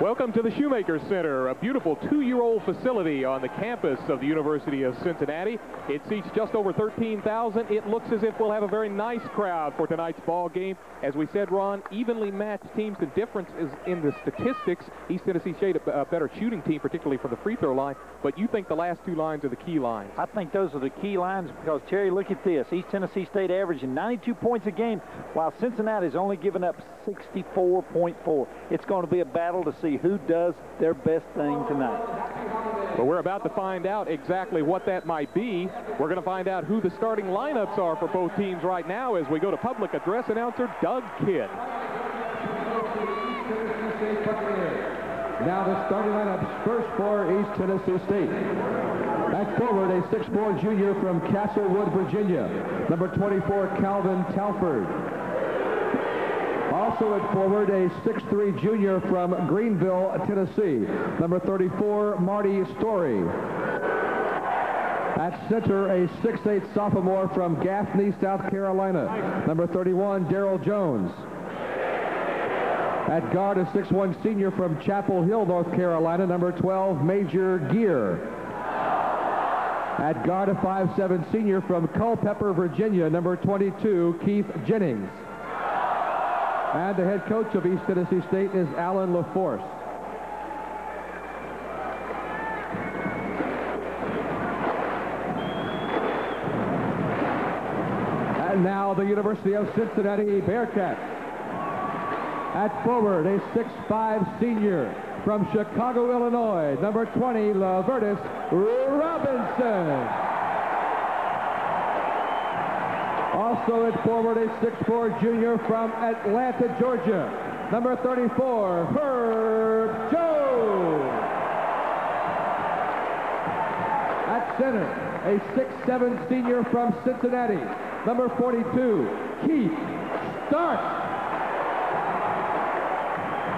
Welcome to the Shoemaker Center, a beautiful two-year-old facility on the campus of the University of Cincinnati. It seats just over 13,000. It looks as if we'll have a very nice crowd for tonight's ball game. As we said, Ron, evenly matched teams. The difference is in the statistics. East Tennessee State a better shooting team, particularly from the free throw line. But you think the last two lines are the key lines? I think those are the key lines because, Terry, look at this. East Tennessee State averaging 92 points a game, while Cincinnati's only giving up 64.4. It's going to be a battle to see who does their best thing tonight. Well, we're about to find out exactly what that might be. We're going to find out who the starting lineups are for both teams right now as we go to public address announcer Doug Kidd. Now the starting lineups first for East Tennessee State. Back forward, a 6'4" junior from Castlewood, Virginia, number 24, Calvin Talford. Also at forward, a 6'3" junior from Greenville, Tennessee, number 34, Marty Story. At center, a 6'8" sophomore from Gaffney, South Carolina, number 31, Darryl Jones. At guard, a 6'1" senior from Chapel Hill, North Carolina, number 12, Major Geer. At guard, a 5'7" senior from Culpeper, Virginia, number 22, Keith Jennings. And the head coach of East Tennessee State is Alan LaForce. And now the University of Cincinnati Bearcats. At forward, a 6'5" senior from Chicago, Illinois, number 20, Levertis Robinson. Also at forward, a 6'4" junior from Atlanta, Georgia, number 34, Herbert Jones. At center, a 6'7" senior from Cincinnati, number 42, Keith Stark.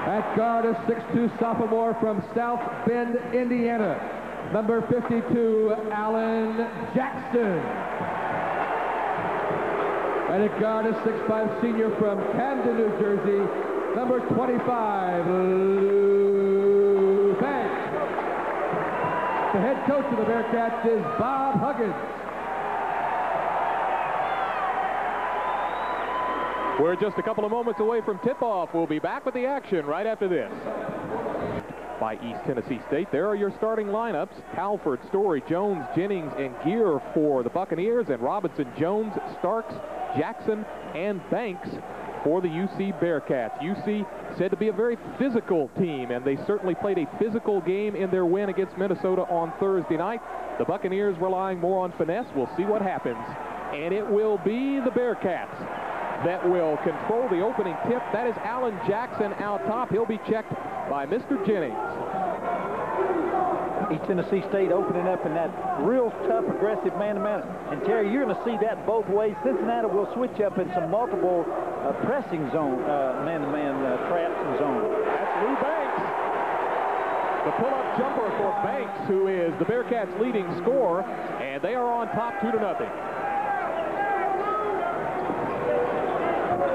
At guard, a 6'2" sophomore from South Bend, Indiana, number 52, Allen Jackson. And at guard, a 6'5" senior from Camden, New Jersey, number 25, Lou Banks. The head coach of the Bearcats is Bob Huggins. We're just a couple of moments away from tip-off. We'll be back with the action right after this. By East Tennessee State, there are your starting lineups. Talford, Story, Jones, Jennings, and Geer for the Buccaneers, and Robinson, Jones, Starks, Jackson, and Banks for the UC Bearcats. UC said to be a very physical team, and they certainly played a physical game in their win against Minnesota on Thursday night. The Buccaneers relying more on finesse. We'll see what happens. And it will be the Bearcats that will control the opening tip. That is Allen Jackson out top. He'll be checked by Mr. Jennings. East Tennessee State opening up in that real tough, aggressive man-to-man. And Terry, you're going to see that both ways. Cincinnati will switch up in some multiple pressing zone, man-to-man traps and zones. That's Lou Banks. The pull-up jumper for Banks, who is the Bearcats' leading scorer, and they are on top 2-0.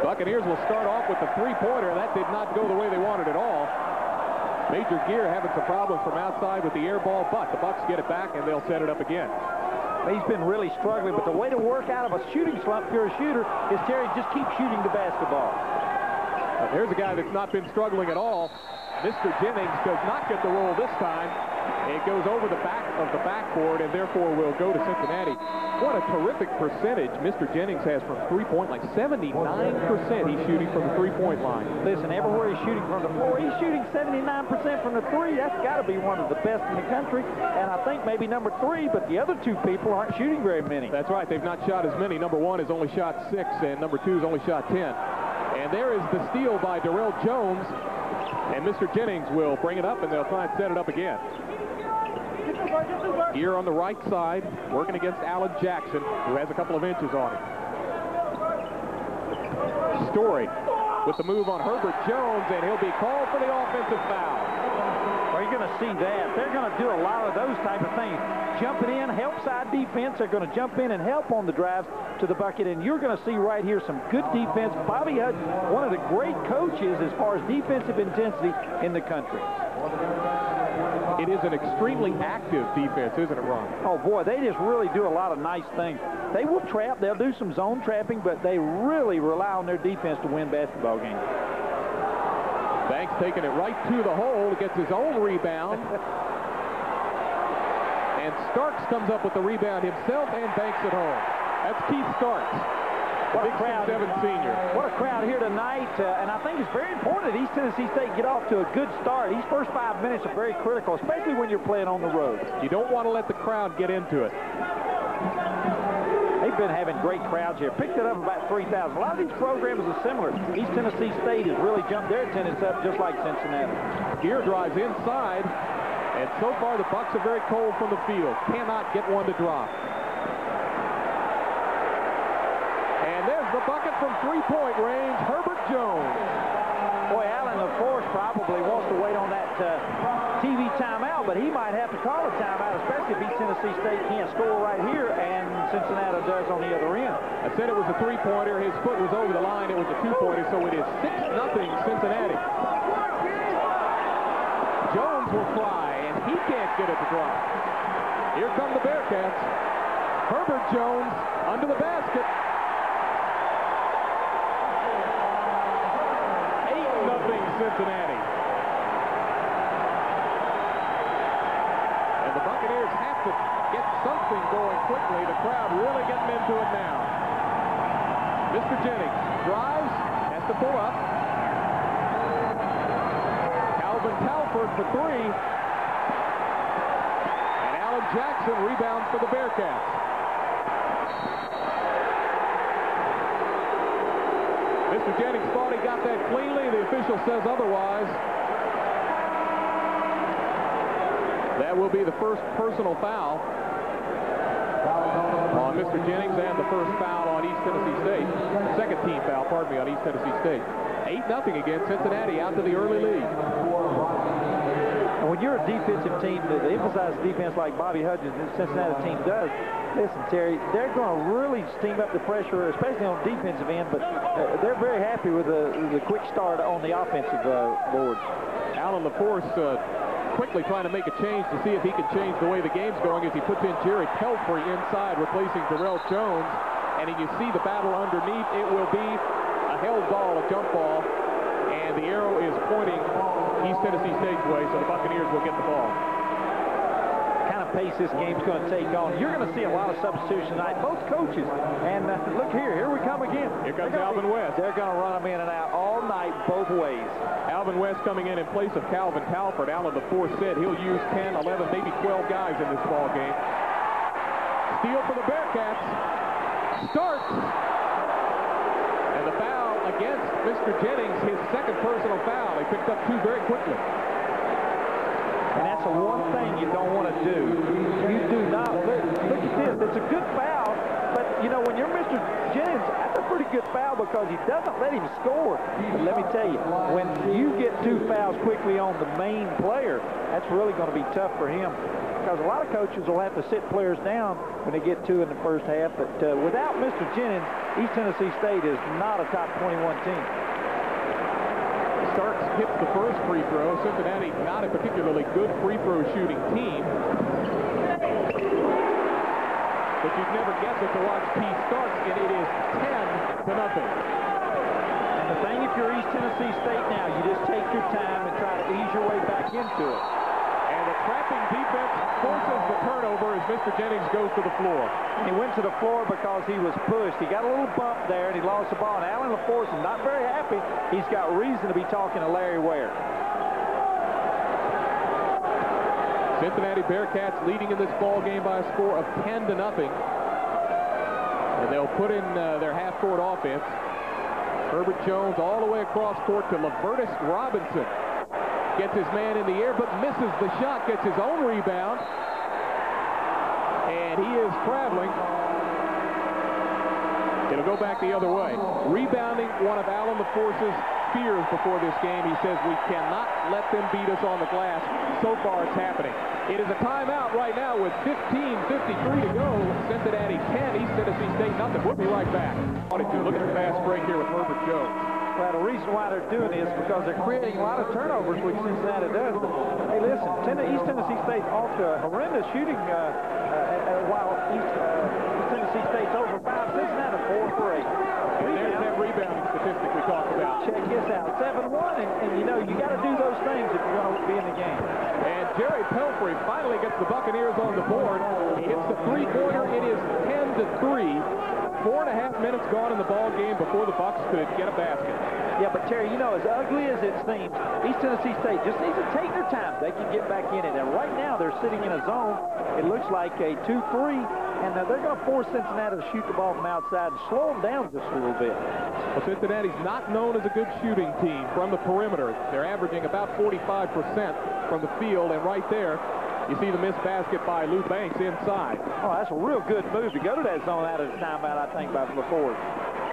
Buccaneers will start off with the three-pointer. That did not go the way they wanted at all. Major Geer having some problems from outside with the air ball, but the Bucs get it back, and they'll set it up again. He's been really struggling, but the way to work out of a shooting slump if you're a shooter is, Terry, just keep shooting the basketball. Now, here's a guy that's not been struggling at all. Mr. Jennings does not get the roll this time. It goes over the back of the backboard and therefore will go to Cincinnati. What a terrific percentage Mr. Jennings has from three-point line. 79% he's shooting from the three-point line. Listen, everywhere he's shooting from the floor, he's shooting 79% from the three. That's got to be one of the best in the country, and I think maybe number three, but the other two people aren't shooting very many. That's right. They've not shot as many. Number one has only shot 6, and number two has only shot 10. And there is the steal by Darrell Jones, and Mr. Jennings will bring it up, and they'll try and set it up again. Geer on the right side, working against Allen Jackson, who has a couple of inches on him. Story with the move on Herbert Jones, and he'll be called for the offensive foul. Well, you're going to see that. They're going to do a lot of those type of things. Jumping in, help side defense. They're going to jump in and help on the drives to the bucket, and you're going to see right here some good defense. Bobby Huggins, one of the great coaches as far as defensive intensity in the country. It is an extremely active defense, isn't it, Ron? Oh, boy, they just really do a lot of nice things. They will trap. They'll do some zone trapping, but they really rely on their defense to win basketball games. Banks taking it right to the hole. Gets his own rebound. And Starks comes up with the rebound himself and banks it home. That's Keith Starks. What a crowd, senior. What a crowd here tonight, and I think it's very important that East Tennessee State get off to a good start. These first 5 minutes are very critical, especially when you're playing on the road. You don't want to let the crowd get into it. They've been having great crowds here. Picked it up about 3,000. A lot of these programs are similar. East Tennessee State has really jumped their attendance up just like Cincinnati. Geer drives inside, and so far the Bucs are very cold from the field. Cannot get one to drop. The bucket from three-point range, Herbert Jones. Boy, Allen LaForce probably wants to wait on that TV timeout, but he might have to call a timeout, especially if East Tennessee State can't score right here, and Cincinnati does on the other end. I said it was a three-pointer. His foot was over the line. It was a two-pointer, so it is 6-0 Cincinnati. Jones will fly, and he can't get it to drop. Here come the Bearcats. Herbert Jones under the basket. 8-0 Cincinnati. And the Buccaneers have to get something going quickly. The crowd really getting into it now. Mr. Jennings drives, has to pull up. Calvin Talford for three. And Allen Jackson rebounds for the Bearcats. Mr. Jennings thought he got that cleanly. The official says otherwise. That will be the first personal foul on Mr. Jennings and the first foul on East Tennessee State. Second team foul, pardon me, on East Tennessee State. 8-0 again. Cincinnati out to the early lead. And when you're a defensive team that emphasizes defense like Bobby Huggins and the Cincinnati team does, listen, Terry, they're going to really steam up the pressure, especially on the defensive end, but they're very happy with the quick start on the offensive boards. Alan LaForce quickly trying to make a change to see if he can change the way the game's going as he puts in Jerry Pelfrey inside, replacing Darryl Jones. And you see the battle underneath. It will be a held ball, a jump ball, and the arrow is pointing East Tennessee State's way, so the Buccaneers will get the ball. Pace this game's going to take on. You're going to see a lot of substitution tonight, both coaches. And look here we come again. Here comes Alvin West. They're going to run him in and out all night, both ways. Alvin West coming in place of Calvin Talford. Allen LaForce said he'll use 10, 11, maybe 12 guys in this ball game. Steal for the Bearcats. Starts. And the foul against Mr. Jennings, his second personal foul. He picked up two very quickly. And that's the one thing you don't want to do. You do not. Look at this. It's a good foul, but, you know, when you're Mr. Jennings, that's a pretty good foul because he doesn't let him score. But let me tell you, when you get two fouls quickly on the main player, that's really going to be tough for him because a lot of coaches will have to sit players down when they get two in the first half. But without Mr. Jennings, East Tennessee State is not a top 21 team. Starks hits the first free throw. Cincinnati, not a particularly good free throw shooting team. But you'd never guess it to watch Keith Starks, and it is 10-0. And the thing, if you're East Tennessee State now, you just take your time and try to ease your way back into it. And the trapping defense forces the turnover as Mr. Jennings goes to the floor. He went to the floor because he was pushed. He got a little bump there, and he lost the ball. And Allen LaForce is not very happy. He's got reason to be talking to Larry Ware. Cincinnati Bearcats leading in this ball game by a score of 10-0. And they'll put in their half-court offense. Herbert Jones all the way across court to Levertis Robinson. Gets his man in the air, but misses the shot. Gets his own rebound. And he is traveling. It'll go back the other way. Rebounding one of Allen LaForce's Spears before this game. He says, we cannot let them beat us on the glass. So far, it's happening. It is a timeout right now with 15:53 to go. Cincinnati 10, East Tennessee State nothing. We'll be right back. Look at the fast break here with Herbert Jones. Well, the reason why they're doing this is because they're creating a lot of turnovers, which Cincinnati does. But, hey, listen, East Tennessee State's off to a horrendous shooting while East Tennessee State's over 5. Cincinnati 4-3. There's that rebounding statistic we talked about. Check this out, 7-1, and you know, you got to do those things if you're going to be in the game. And Jerry Pelfrey finally gets the Buccaneers on the board. He hits the three-pointer. It is 10-3. 4.5 minutes gone in the ball game before the Bucs could get a basket. Yeah, but Terry, you know, as ugly as it seems, East Tennessee State just needs to take their time. They can get back in it. And right now they're sitting in a zone. It looks like a 2-3, and they're going to force Cincinnati to shoot the ball from outside and slow them down just a little bit. Well, Cincinnati's not known as a good shooting team from the perimeter. They're averaging about 45% from the field, and right there, you see the missed basket by Lou Banks inside. Oh, that's a real good move to go to that zone out of the timeout, I think, by LaForce.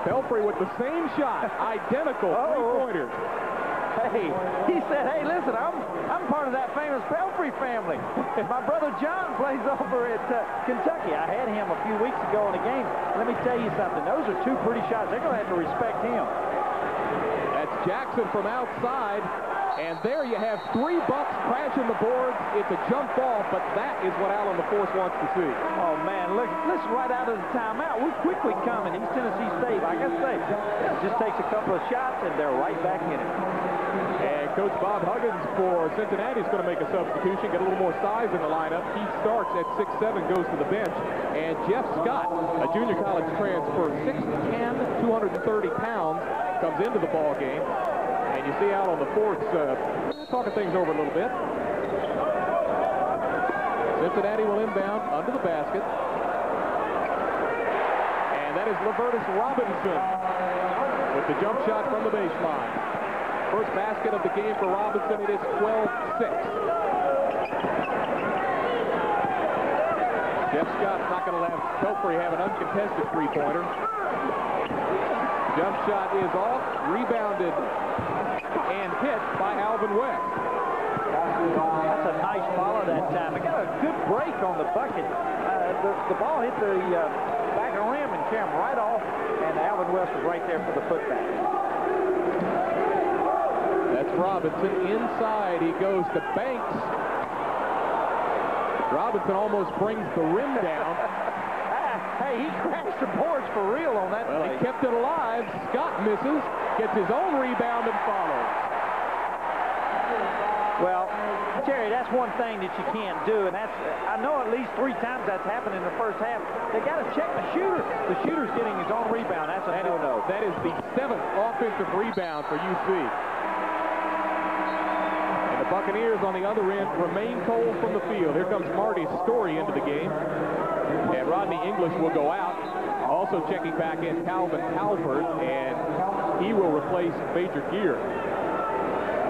Pelfrey with the same shot, identical three-pointer. Hey, he said, hey, listen, I'm part of that famous Pelfrey family. My brother John plays over at Kentucky. I had him a few weeks ago in a game. Let me tell you something. Those are two pretty shots. They're going to have to respect him. That's Jackson from outside. And there you have three Bucs crashing the boards. It's a jump ball, but that is what Allen LaForce wants to see. Oh, man, look, let's right out of the timeout. We're quickly coming. East Tennessee State, like I say, it just takes a couple of shots, and they're right back in it. And Coach Bob Huggins for Cincinnati is going to make a substitution, get a little more size in the lineup. Keith Stark at 6'7", goes to the bench. And Jeff Scott, a junior college transfer, 6'10", 230 pounds, comes into the ball game. And you see out on the courts, talking things over a little bit. Cincinnati will inbound under the basket. And that is Levertis Robinson with the jump shot from the baseline. First basket of the game for Robinson. It is 12-6. Jeff Scott's not going to let Pelfrey have an uncontested three-pointer. Jump shot is off, rebounded and hit by Alvin West. That's a nice follow that time. It got a good break on the bucket. The ball hit the back of the rim and came right off, and Alvin West was right there for the putback. That's Robinson. Inside he goes to Banks. Robinson almost brings the rim down. Hey, he crashed the boards for real on that play. He kept it alive. Scott misses. Gets his own rebound and follows. Well, Terry, that's one thing that you can't do, and that's, I know at least 3 times that's happened in the first half. They got to check the shooter. The shooter's getting his own rebound. That's a no-no. That is the 7th offensive rebound for UC. And the Buccaneers on the other end remain cold from the field. Here comes Marty Story into the game. And Rodney English will go out. Also checking back in, Calvin Talford, and he will replace Major Geer.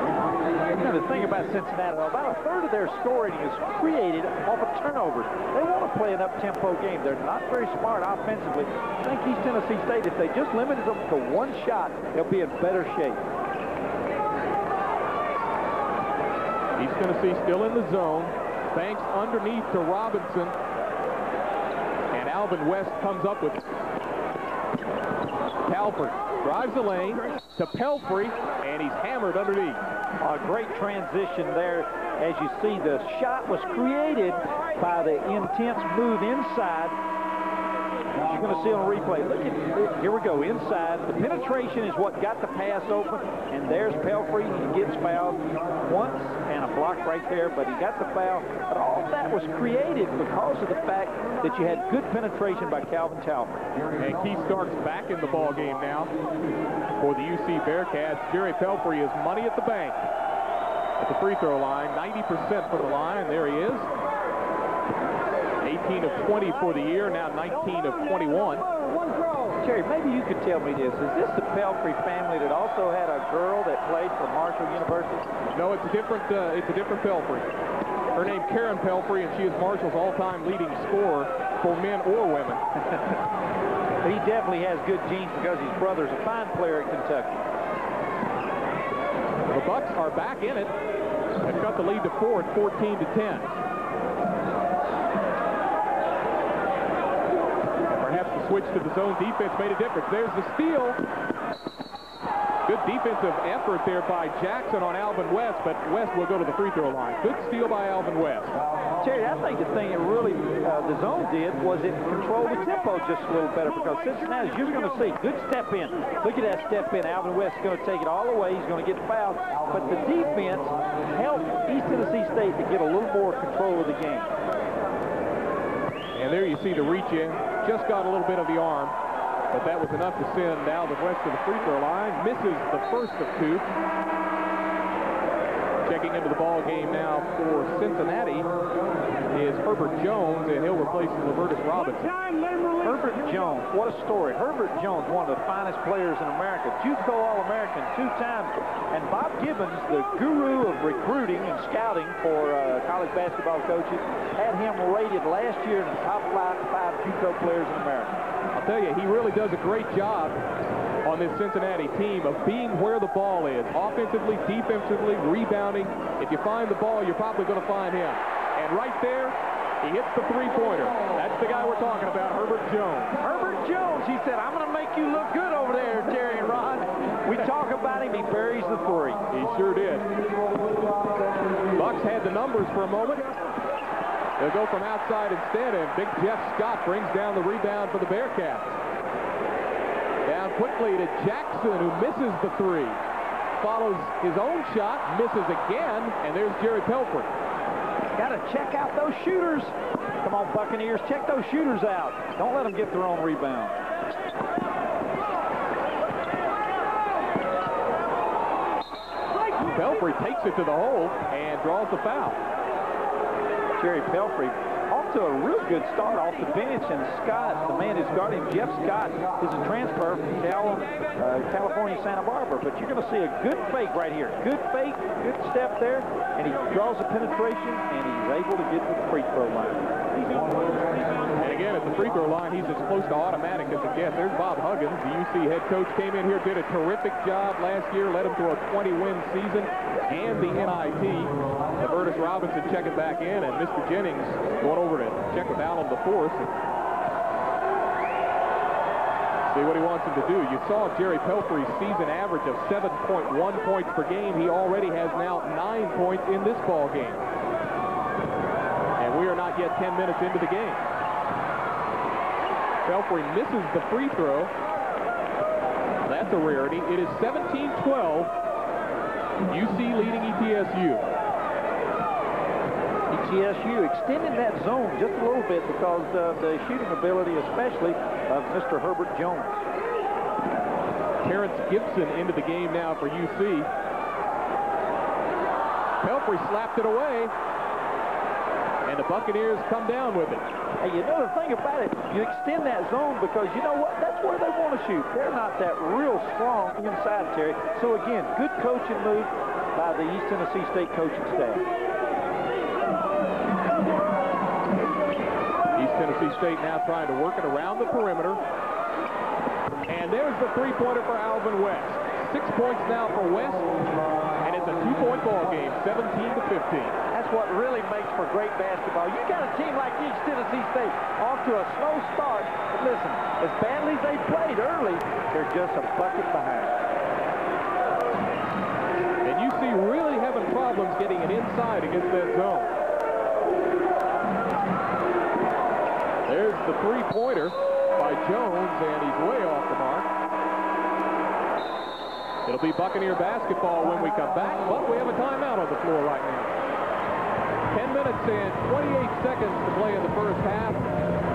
You know, the thing about Cincinnati, about 1/3 of their scoring is created off of turnovers. They want to play an up-tempo game. They're not very smart offensively. I think East Tennessee State, if they just limited them to one shot, they'll be in better shape. East Tennessee still in the zone. Banks underneath to Robinson. Alvin West comes up with Calvert, drives the lane to Pelfrey, and he's hammered underneath. A great transition there. As you see, the shot was created by the intense move inside. You're going to see on replay. Look at, here we go, inside. The penetration is what got the pass open, and there's Pelfrey. He gets fouled once and a block right there, but he got the foul. But all that was created because of the fact that you had good penetration by Calvin Talbot. And Keith Stark's back in the ball game now for the UC Bearcats. Jerry Pelfrey is money at the bank at the free throw line, 90% for the line. There he is. 18 of 20 for the year, now 19 of 21. Terry, maybe you could tell me this. Is this the Pelfrey family that also had a girl that played for Marshall University? No, it's a different Pelfrey. Her name Karen Pelfrey, and she is Marshall's all-time leading scorer for men or women. He definitely has good genes because his brother's a fine player at Kentucky. Bucks are back in it. They've cut the lead to four at 14-10. Perhaps the switch to the zone defense made a difference. There's the steal. Good defensive effort there by Jackson on Alvin West, but West will go to the free throw line. Good steal by Alvin West. Terry, I think the thing it really, the zone did was it controlled the tempo just a little better, because Cincinnati, as you're going to see, good step in. Look at that step in. Alvin West is going to take it all the way. He's going to get fouled. But the defense helped East Tennessee State to get a little more control of the game. And there you see the reach in. Just got a little bit of the arm. But that was enough to send Alvin West to the free throw line. Misses the first of two. Checking into the ball game now for Cincinnati is Herbert Jones, and he'll replace Levertis Robinson. Herbert Jones, what a story. Herbert Jones, one of the finest players in America. JUCO All-American 2 times. And Bob Huggins, the guru of recruiting and scouting for college basketball coaches, had him rated last year in the top 5 JUCO players in America. I'll tell you, he really does a great job on this Cincinnati team of being where the ball is, offensively, defensively, rebounding. If you find the ball, you're probably going to find him. And right there, he hits the three-pointer. That's the guy we're talking about, Herbert Jones. Herbert Jones, he said, I'm going to make you look good over there, Terry and Ron. We talk about him, he buries the three. He sure did. Bucks had the numbers for a moment. They'll go from outside instead, and big Jeff Scott brings down the rebound for the Bearcats. Down quickly to Jackson, who misses the three. Follows his own shot, misses again, and there's Jerry Pelfrey. Got to check out those shooters. Come on, Buccaneers, check those shooters out. Don't let them get their own rebound. Pelfrey takes it to the hole and draws the foul. Jerry Pelfrey off to a real good start off the bench, and Scott, the man who's guarding Jeff Scott, is a transfer from California, Santa Barbara. But you're going to see a good fake right here. Good fake, good step there, and he draws a penetration, and he's able to get to the free throw line. And again, at the free throw line, he's as close to automatic as it gets. There's Bob Huggins, the UC head coach, came in here, did a terrific job last year, led him to a 20-win season and the NIT. Levertis Robinson checking back in, and Mr. Jennings going over to check with Allen LaForce and see what he wants him to do. You saw Jerry Pelfrey's season average of 7.1 points per game. He already has now 9 points in this ball game, and we are not yet 10 minutes into the game. Pelfrey misses the free throw. That's a rarity. It is 17-12. UC leading ETSU. ETSU extending that zone just a little bit because of the shooting ability, especially of Mr. Herbert Jones. Terrence Gibson into the game now for UC. Pelfrey slapped it away, and the Buccaneers come down with it. Hey, you know the thing about it, you extend that zone because you know what? That's where they want to shoot. They're not that real strong inside, Terry. So again, good coaching move by the East Tennessee State coaching staff. Tennessee State now trying to work it around the perimeter. And there's the three-pointer for Alvin West. 6 points now for West, and it's a 2-point ball game, 17-15. That's what really makes for great basketball. You got a team like East Tennessee State off to a slow start. But listen, as badly as they played early, they're just a bucket behind. And you see really having problems getting it inside against that zone. There's the three-pointer by Jones, and he's way off the mark. It'll be Buccaneer basketball when we come back, but we have a timeout on the floor right now. 10 minutes and 28 seconds to play in the first half.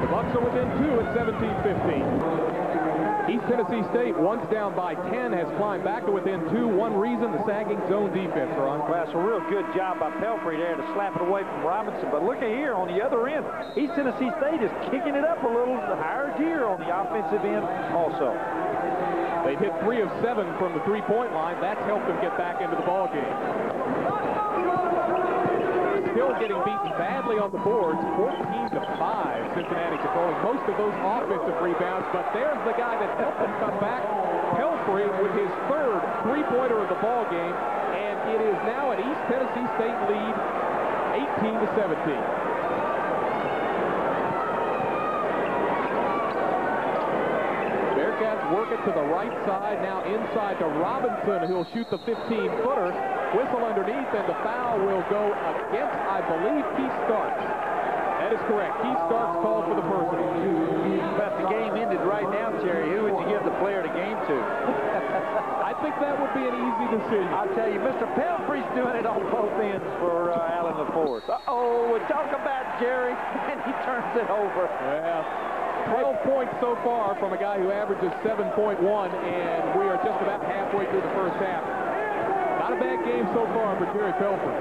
The Bucs are within 2 at 17-15. East Tennessee State, once down by 10, has climbed back to within 2. One reason, the sagging zone defense, Ron. Well, that's a real good job by Pelfrey there to slap it away from Robinson. But look at here on the other end. East Tennessee State is kicking it up a little higher gear on the offensive end also. They've hit 3 of 7 from the three-point line. That's helped them get back into the ballgame. Still getting beaten badly on the boards, 14-5. Cincinnati controlling most of those offensive rebounds, but there's the guy that helped them come back, Pelfrey, with his third three-pointer of the ball game, and It is now an East Tennessee State lead, 18-17. Bearcats work it to the right side, now inside to Robinson, who will shoot the 15-footer. Whistle underneath, and the foul will go against, I believe, Keith Stark. That is correct. Keith Stark's called for the personal. But the game ended right now, Jerry. Who would you give the player the game to? I think that would be an easy decision. I'll tell you, Mr. Pelfrey's doing it on both ends for Allen LaForce. Uh-oh, talk about Jerry, and he turns it over. Yeah. 12 points so far from a guy who averages 7.1, and we are just about halfway through the first half. Not a bad game so far for Jerry Pelfrey.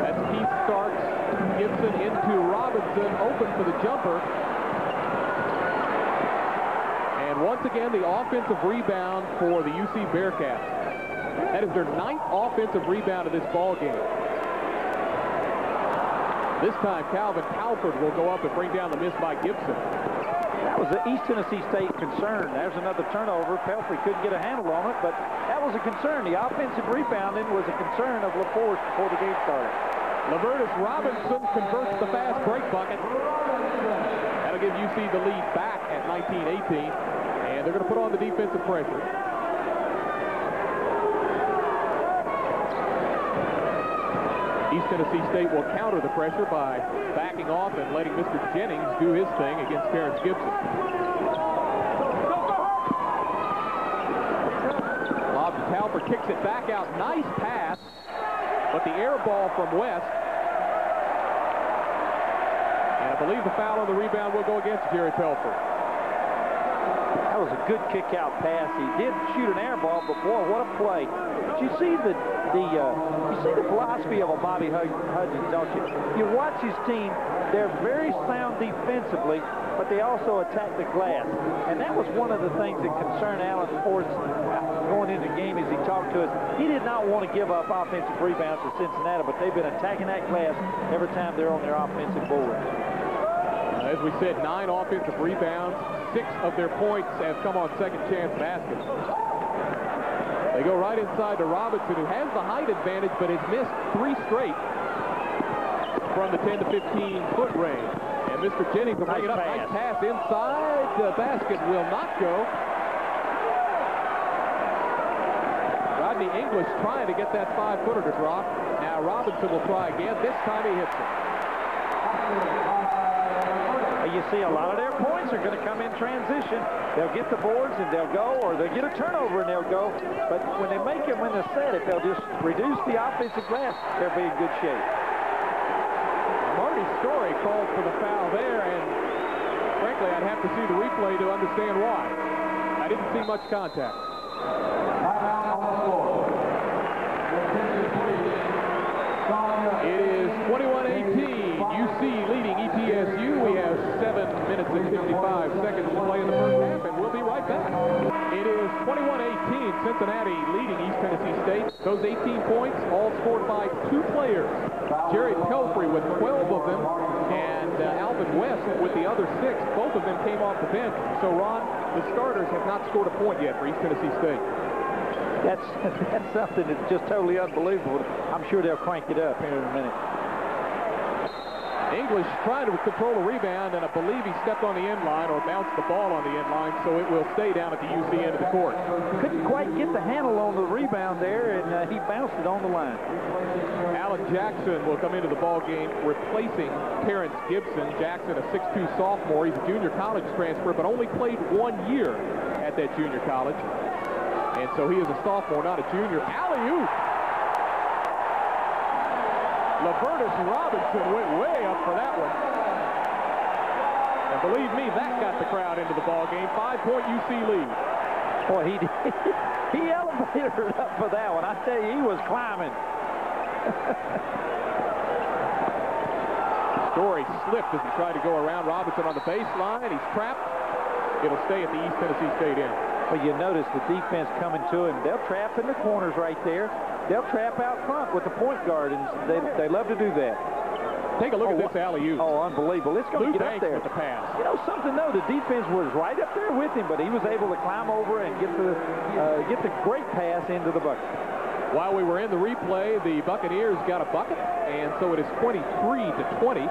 That's Keith Stark. Gibson into Robinson, open for the jumper. And once again, the offensive rebound for the UC Bearcats. That is their 9th offensive rebound of this ballgame. This time, Calvin Talford will go up and bring down the miss by Gibson. That was the East Tennessee State concern. There's another turnover. Pelfrey couldn't get a handle on it, but that was a concern. The offensive rebounding was a concern of LaForce before the game started. Levertis Robinson converts the fast break bucket. That'll give UC the lead back at 19-18, and they're going to put on the defensive pressure. East Tennessee State will counter the pressure by backing off and letting Mr. Jennings do his thing against Terrence Gibson. Bob Talford kicks it back out. Nice pass, but the air ball from West. And I believe the foul on the rebound will go against Jerry Pelfrey. That was a good kick-out pass. He did shoot an air ball, but boy, what a play. But you see the philosophy of a Bobby Huggins, don't you? You watch his team, they're very sound defensively, but they also attack the glass. And that was one of the things that concerned Alan LaForce going into the game as he talked to us. He did not want to give up offensive rebounds to Cincinnati, but they've been attacking that glass every time they're on their offensive board. As we said, 9 offensive rebounds. 6 of their points have come on second chance baskets. They go right inside to Robinson, who has the height advantage, but has missed 3 straight from the 10 to 15-foot range. And Mr. Jennings will bring it up. Nice pass inside. The basket will not go. Rodney English trying to get that 5-footer to drop. Now Robinson will try again. This time he hits it. You see a lot of their points are going to come in transition. They'll get the boards and they'll go, or they'll get a turnover and they'll go. But when they make it, when they're set, if they'll just reduce the offensive glass, they'll be in good shape. Marty Story called for the foul there, and frankly, I'd have to see the replay to understand why. I didn't see much contact. It is 21-18. UC leading ETSU. We have 7 minutes and 55 seconds to play in the first half, and we'll be right back. It is 21-18, Cincinnati leading East Tennessee State. Those 18 points all scored by 2 players. Jerry Pelfrey with 12 of them, and Alvin West with the other 6. Both of them came off the bench. So, Ron, the starters have not scored a point yet for East Tennessee State. That's something that's just totally unbelievable. I'm sure they'll crank it up here in a minute. English trying to control the rebound, and I believe he stepped on the end line or bounced the ball on the end line, so it will stay down at the UC end of the court. Couldn't quite get the handle on the rebound there, and he bounced it on the line. Allen Jackson will come into the ball game replacing Terrence Gibson. Jackson, a 6'2 sophomore. He's a junior college transfer, but only played 1 year at that junior college. And so he is a sophomore, not a junior. Alley-oop! Levertis Robinson went way up for that one. And believe me, that got the crowd into the ballgame. 5-point UC lead. Boy, he did. He elevated it up for that one. I tell you, he was climbing. Story slipped as he tried to go around Robinson on the baseline. He's trapped. It'll stay at the East Tennessee State end. But you notice the defense coming to him. They'll trap in the corners right there. They'll trap out front with the point guard, and they love to do that. Take a look at this alley-oop. Oh, unbelievable. It's going to get up there. With the pass. You know something, though? The defense was right up there with him, but he was able to climb over and get the great pass into the bucket. While we were in the replay, the Buccaneers got a bucket, and so it is 23-20.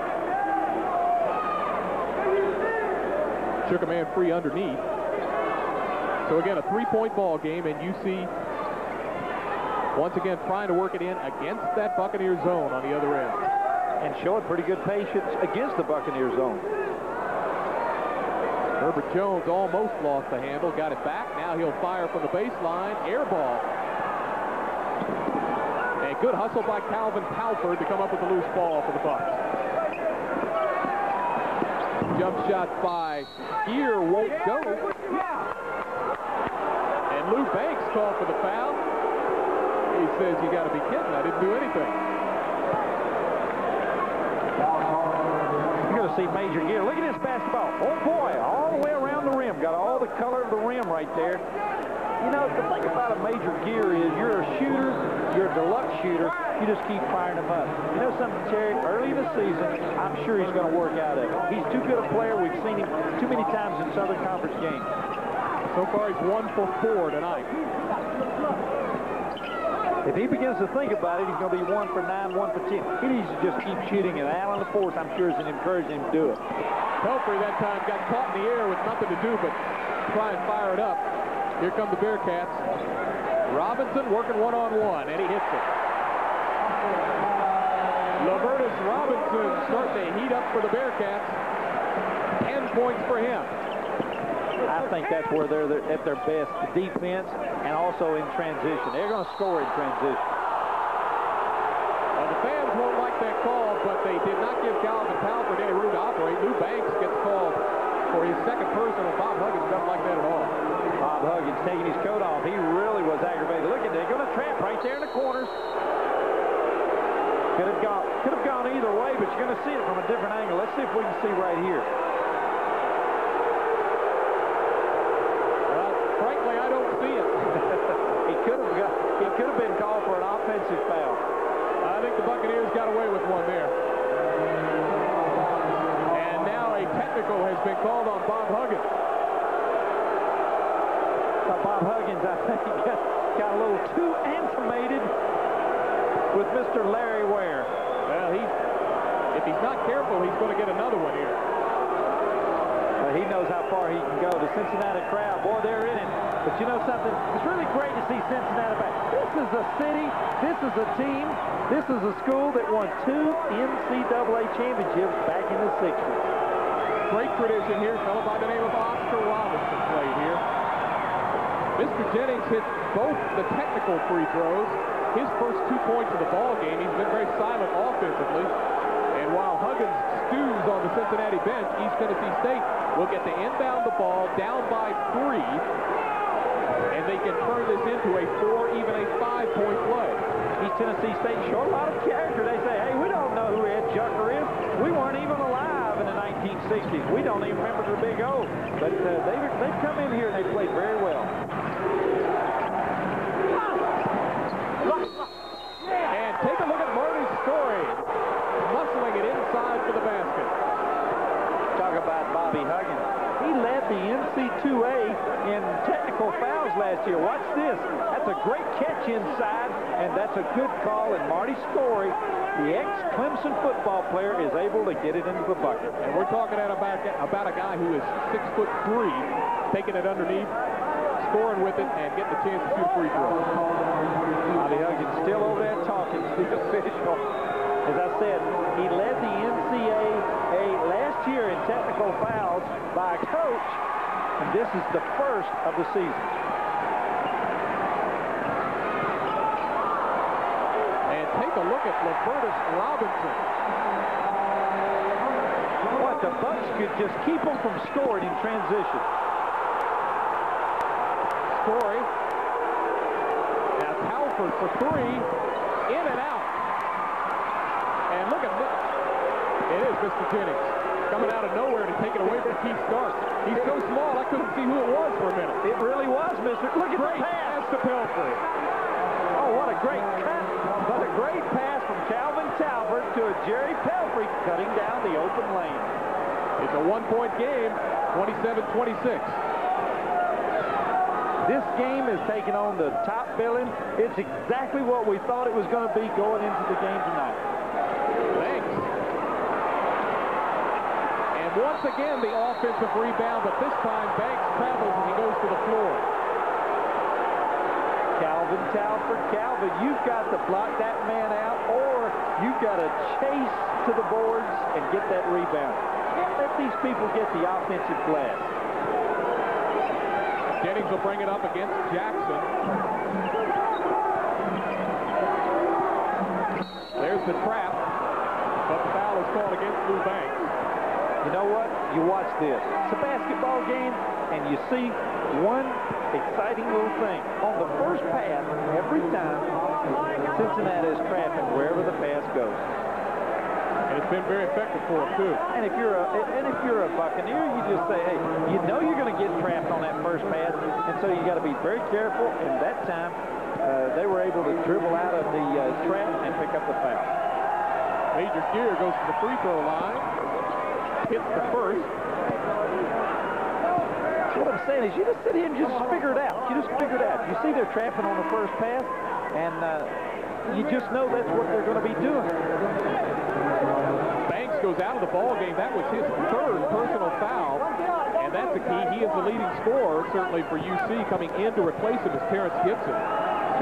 Took a man free underneath. So again, a three-point ball game, and UC once again trying to work it in against that Buccaneer zone on the other end. And showing pretty good patience against the Buccaneer zone. Herbert Jones almost lost the handle, got it back. Now he'll fire from the baseline, air ball. A good hustle by Calvin Talford to come up with a loose ball for the Bucs. Jump shot by Geer won't go. And Lou Banks called for the foul. He says, you got to be kidding. I didn't do anything. You're going to see Major Geer. Look at this basketball. Oh, boy, all the way around the rim. Got all the color of the rim right there. You know, the thing about a Major Geer is you're a shooter, you're a deluxe shooter, you just keep firing him up. You know something, Terry, early in the season, I'm sure he's going to work out of it. He's too good a player. We've seen him too many times in Southern Conference games. So far, he's 1 for 4 tonight. If he begins to think about it, he's going to be 1 for 9, 1 for 10. He needs to just keep shooting, and Allen LaForce, I'm sure, is encouraging him to do it. Pelfrey that time got caught in the air with nothing to do but try and fire it up. Here come the Bearcats. Robinson working one-on-one, and he hits it. Levertis Robinson starts to heat up for the Bearcats. 10 points for him. I think that's where they're at their best, the defense and also in transition. They're going to score in transition. Well, the fans won't like that call, but they did not give Calvin Talford any room to operate. Lou Banks gets called for his second personal. Bob Huggins doesn't like that at all. Bob Huggins taking his coat off. He really was aggravated. Look at that. Going to trap right there in the corners. Could have gone either way, but you're going to see it from a different angle. Let's see if we can see right here. Well, frankly, I don't see it. He could have been called for an offensive foul. I think the Buccaneers got away with one there. And now a technical has been called on Bob Huggins. Bob Huggins, I think, got a little too animated with Mr. Larry Ware. Well, if he's not careful, he's going to get another one here. Well, he knows how far he can go. The Cincinnati crowd, boy, they're in it. But you know something? It's really great to see Cincinnati back. This is a city. This is a team. This is a school that won 2 NCAA championships back in the 60s. Great tradition here. Fellow by the name of Oscar Robinson played here. Mr. Jennings hit both the technical free throws. His first 2 points of the ball game. He's been very silent offensively. And while Huggins stews on the Cincinnati bench, East Tennessee State will get to inbound the ball, down by 3, and they can turn this into a 4, even a 5-point play. East Tennessee State showed a lot of character. They say, hey, we don't know who Ed Jucker is. We weren't even alive in the 1960s. We don't even remember the Big O. But they've come in here and they played very well. And take a look at Marty Story, muscling it inside for the basket. Talk about Bobby Huggins. He led the NC2A in technical fouls last year. Watch this. That's a great catch inside, and that's a good call. And Marty Story, the ex-Clemson football player, is able to get it into the bucket. And we're talking about a guy who is 6'3", taking it underneath, scoring with it, and getting the chance to shoot free throws. Bobby Huggins still over there talking to the official. As I said, he led the NCAA last year in technical fouls by a coach, and this is the first of the season. And take a look at Levertis Robinson. What, the Bucks could just keep him from scoring in transition. Story. Now Talford for 3, in and out. And look at this. It is Mr. Jennings coming out of nowhere to take it away from Keith Stark. He's so small I couldn't see who it was for a minute. It really was, Mr. Look at the pass to Pelfrey. Oh, what a great cut. But a great pass from Calvin Talford to a Jerry Pelfrey cutting down the open lane. It's a one-point game, 27-26. This game has taken on the top billing. It's exactly what we thought it was going to be going into the game tonight. Thanks. And once again, the offensive rebound, but this time Banks travels and he goes to the floor. Calvin Talford, Calvin, you've got to block that man out, or you've got to chase to the boards and get that rebound. Can't let these people get the offensive glass. Jennings will bring it up against Jackson. There's the trap, but the foul is called against Lou Banks. You know what? You watch this. It's a basketball game, and you see one exciting little thing. On the first pass, every time, Cincinnati is trapping wherever the pass goes. And it's been very effective for him, too. And if you're a Buccaneer, you just say, hey, you know you're going to get trapped on that first pass, and so you got to be very careful. And that time, they were able to dribble out of the trap and pick up the foul. Major Geer goes to the free throw line, hits the first. What I'm saying is, you just sit here and just figure it out. You just figure it out. You see they're trapping on the first pass, and you just know that's what they're going to be doing. Banks goes out of the ball game. That was his third personal foul, and that's the key. He is the leading scorer, certainly for UC. Coming in to replace him is Terrence Gibson.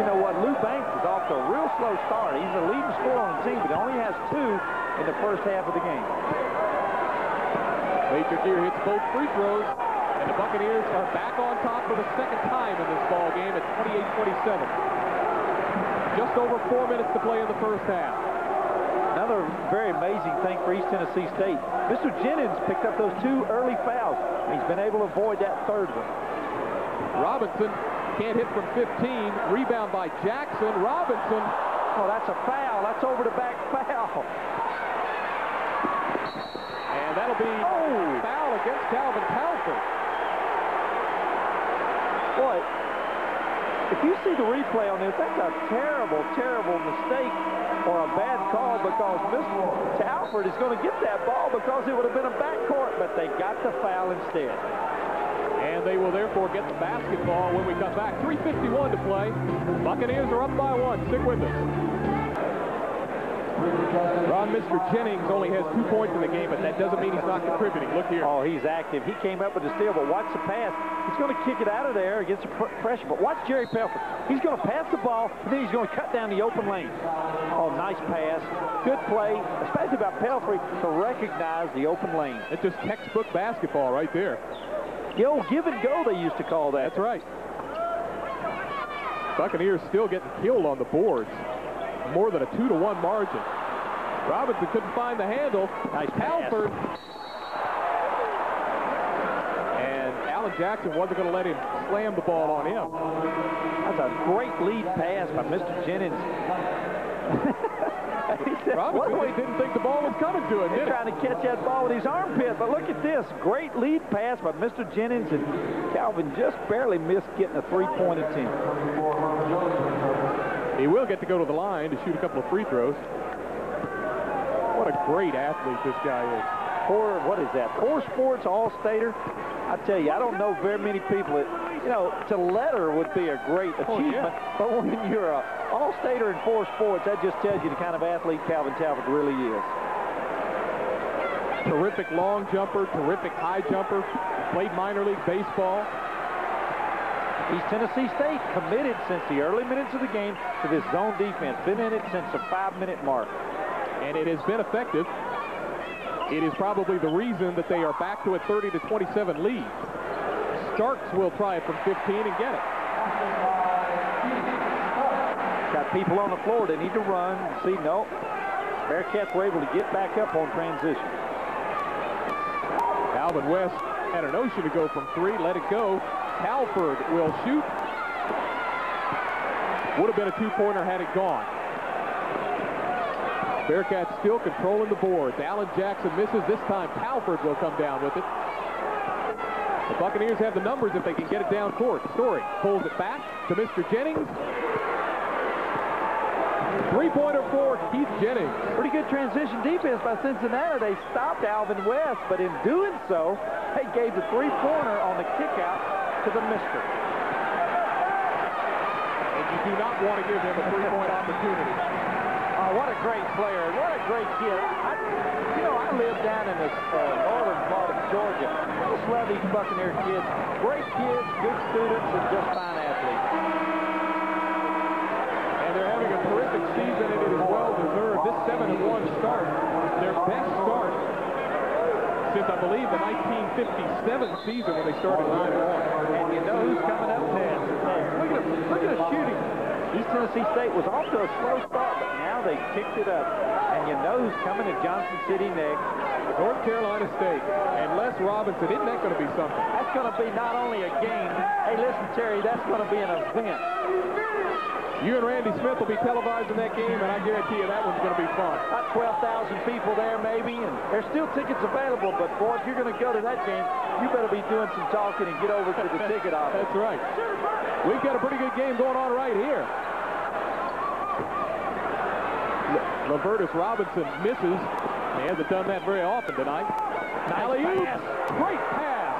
You know what? Lou Banks is off to a real slow start. He's the leading scorer on the team, but he only has two in the first half of the game. Major Geer hits both free throws, and the Buccaneers are back on top for the second time in this ball game at 28-27. Just over 4 minutes to play in the first half. Another very amazing thing for East Tennessee State. Mr. Jennings picked up those two early fouls. He's been able to avoid that third one. Robinson can't hit from 15. Rebound by Jackson. Robinson. Oh, that's a foul. That's over the back foul. And that'll be a foul against Calvin Talford. Boy. If you see the replay on this, that's a terrible, terrible mistake or a bad call, because Mr. Talford is going to get that ball because it would have been a backcourt, but they got the foul instead. And they will therefore get the basketball when we come back. 3:51 to play. Buccaneers are up by one. Stick with us. Ron, Mr. Jennings only has 2 points in the game, but that doesn't mean he's not contributing. Look here. Oh, he's active. He came up with a steal, but watch the pass. He's going to kick it out of there against the pressure, but watch Jerry Pelfrey. He's going to pass the ball, and then he's going to cut down the open lane. Oh, nice pass. Good play, especially by Pelfrey, to recognize the open lane. It's just textbook basketball right there. The old give and go they used to call that. That's right. Buccaneers still getting killed on the boards. More than a 2-to-1 margin. Robinson couldn't find the handle. Nice Talford. Allen Jackson wasn't going to let him slam the ball on him. That's a great lead pass by Mr. Jennings. Robinson didn't think the ball was coming to him. He's trying to catch that ball with his armpit, but look at this. Great lead pass by Mr. Jennings, and Calvin just barely missed getting a three-point attempt. He will get to go to the line to shoot a couple of free throws. What a great athlete this guy is. What is that? Four sports all-stater. I tell you, I don't know very many people that, you know, to letter would be a great achievement, but when you're an all-stater in four sports, that just tells you the kind of athlete Calvin Talford really is. Terrific long jumper, terrific high jumper, played minor league baseball. East Tennessee State committed since the early minutes of the game to this zone defense. Been in it since the 5-minute mark. And it has been effective. It is probably the reason that they are back to a 30-27 lead. Starks will try it from 15 and get it. Got people on the floor. They need to run. See, no. Bearcats were able to get back up on transition. Alvin West had an ocean to go from three. Let it go. Talford will shoot. Would have been a two-pointer had it gone. Bearcats still controlling the boards. Allen Jackson misses. This time Talford will come down with it. The Buccaneers have the numbers if they can get it down court. Story pulls it back to Mr. Jennings. Three-pointer for Keith Jennings. Pretty good transition defense by Cincinnati. They stopped Alvin West, but in doing so, they gave the three-pointer on the kick-out to the Mister. And you do not want to give him a three-point opportunity. Oh, what a great player. What a great kid. I live down in the northern part of Georgia. Just love these Buccaneer kids. Great kids, good students, and just fine athletes. They're having a terrific season, and it is well-deserved. This 7-1 start, their best start since, I believe, the 1957 season when they started 9-1. And you know who's coming up next? Look at his shooting. East Tennessee State was off to a slow start, but now they kicked it up. And you know who's coming to Johnson City next? North Carolina State and Les Robinson. Isn't that going to be something? That's going to be not only a game. Hey, listen, Terry, that's going to be an event. You and Randy Smith will be televising that game, and I guarantee you that one's going to be fun. About 12,000 people there, maybe, and there's still tickets available, but, boy, if you're going to go to that game, you better be doing some talking and get over to the ticket office. That's right. We've got a pretty good game going on right here. Levertis Robinson misses. He hasn't done that very often tonight. Alley-oop. Great pass.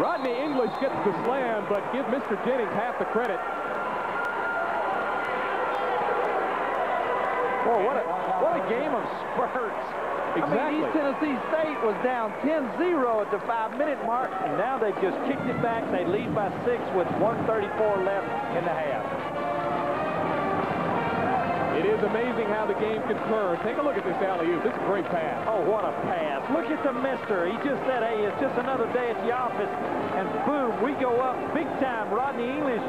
Rodney English gets the slam, but give Mr. Jennings half the credit. Boy, what a game of spurts. Exactly. I mean, East Tennessee State was down 10-0 at the 5-minute mark, and now they've just kicked it back. They lead by 6 with 1:34 left in the half. It is amazing how the game can turn. Take a look at this alley-oop. This is a great pass. Oh, what a pass. Look at the Mister. He just said, hey, it's just another day at the office, and boom, we go up big time. Rodney English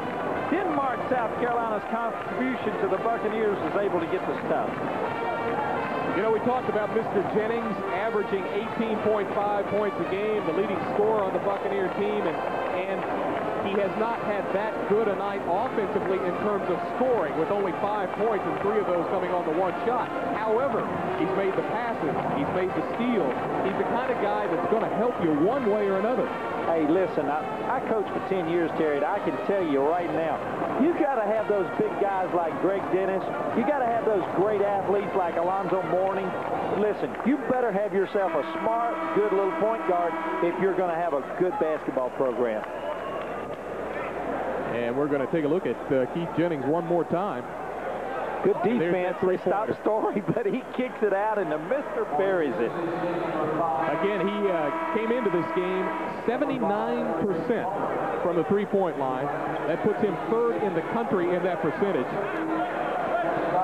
didn't mark South Carolina's contribution to the Buccaneers, was able to get the stuff. You know, we talked about Mr. Jennings averaging 18.5 points a game, the leading scorer on the Buccaneer team, and he has not had that good a night offensively in terms of scoring, with only 5 points and 3 of those coming on the one shot. However, he's made the passes, he's made the steals. He's the kind of guy that's going to help you one way or another. Hey, listen, I coached for 10 years, Terry, and I can tell you right now, you got to have those big guys like Greg Dennis. You got to have those great athletes like Alonzo Mourning. Listen, you better have yourself a smart, good little point guard if you're going to have a good basketball program. And we're going to take a look at Keith Jennings one more time. Good defense. They stopped Story, but he kicks it out, and the Mister buries it. Again, he came into this game 79% from the three-point line. That puts him third in the country in that percentage.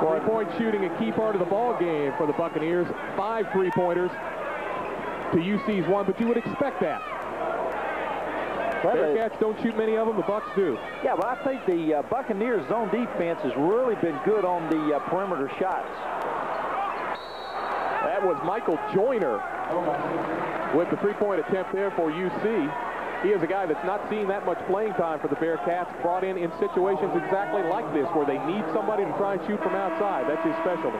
Three-point shooting, a key part of the ball game for the Buccaneers. 5 three-pointers to UC's 1, but you would expect that. Bearcats don't shoot many of them. The Bucs do. Yeah, well, I think the Buccaneers' zone defense has really been good on the perimeter shots. That was Michael Joyner with the three-point attempt there for UC. He is a guy that's not seen that much playing time for the Bearcats, brought in situations exactly like this where they need somebody to try and shoot from outside. That's his specialty.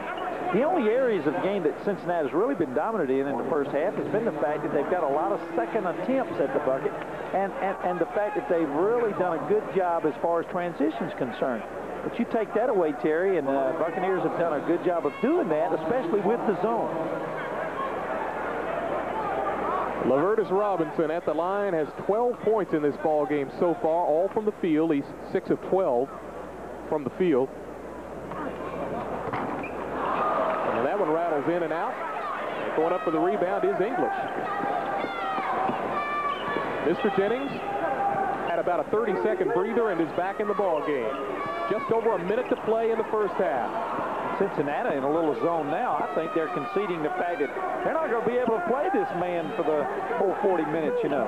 The only areas of the game that Cincinnati's really been dominant in the first half has been the fact that they've got a lot of second attempts at the bucket, and the fact that they've really done a good job as far as transition's concerned. But you take that away, Terry, and the Buccaneers have done a good job of doing that, especially with the zone. Levertis Robinson at the line has 12 points in this ball game so far, all from the field. He's 6 of 12 from the field. That one rattles in and out. Going up for the rebound is English. Mr. Jennings had about a 30-second breather and is back in the ball game. Just over a minute to play in the first half. Cincinnati in a little zone now. I think they're conceding the fact that they're not going to be able to play this man for the whole 40 minutes, you know.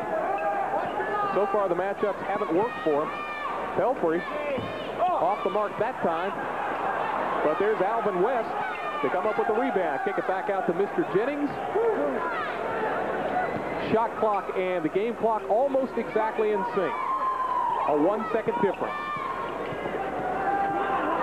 So far, the matchups haven't worked for him. Pelfrey off the mark that time. But there's Alvin West to come up with the rebound, kick it back out to Mr. Jennings. Shot clock and the game clock almost exactly in sync. A 1-second difference.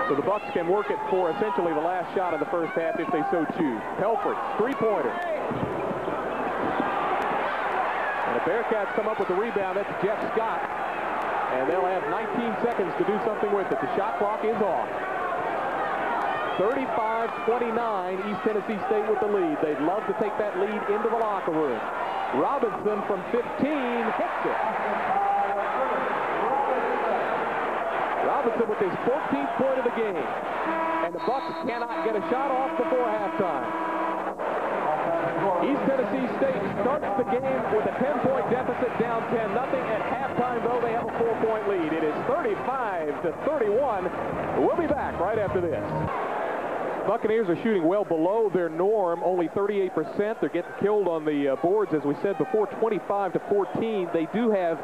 So the Bucks can work it for essentially the last shot of the first half if they so choose. Pelfrey, three-pointer. And the Bearcats come up with the rebound. That's Jeff Scott. And they'll have 19 seconds to do something with it. The shot clock is off. 35-29, East Tennessee State with the lead. They'd love to take that lead into the locker room. Robinson from 15 hits it. Robinson with his 14th point of the game. And the Bucs cannot get a shot off before halftime. East Tennessee State starts the game with a 10-point deficit, down 10-0. At halftime, though, they have a 4-point lead. It is 35-31. We'll be back right after this. Buccaneers are shooting well below their norm, only 38%. They're getting killed on the boards, as we said before, 25-14. They do have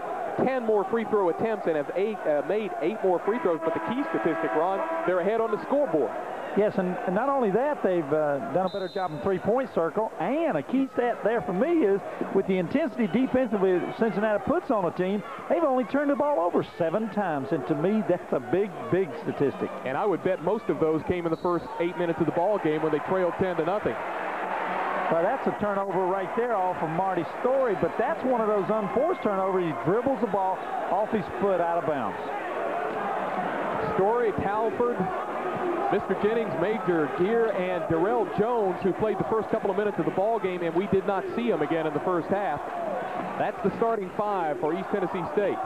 10 more free throw attempts and have made 8 more free throws, but the key statistic, Ron, they're ahead on the scoreboard. Yes, and not only that, they've done a better job in three-point circle, and a key stat there for me is with the intensity defensively that Cincinnati puts on a team, they've only turned the ball over 7 times, and to me, that's a big, big statistic. And I would bet most of those came in the first 8 minutes of the ball game when they trailed 10-0. Well, that's a turnover right there off of Marty Story, but that's one of those unforced turnovers. He dribbles the ball off his foot out of bounds. Story, Talford, Mr. Jennings, Major Geer, and Darryl Jones, who played the first couple of minutes of the ball game, and we did not see him again in the first half. That's the starting 5 for East Tennessee State.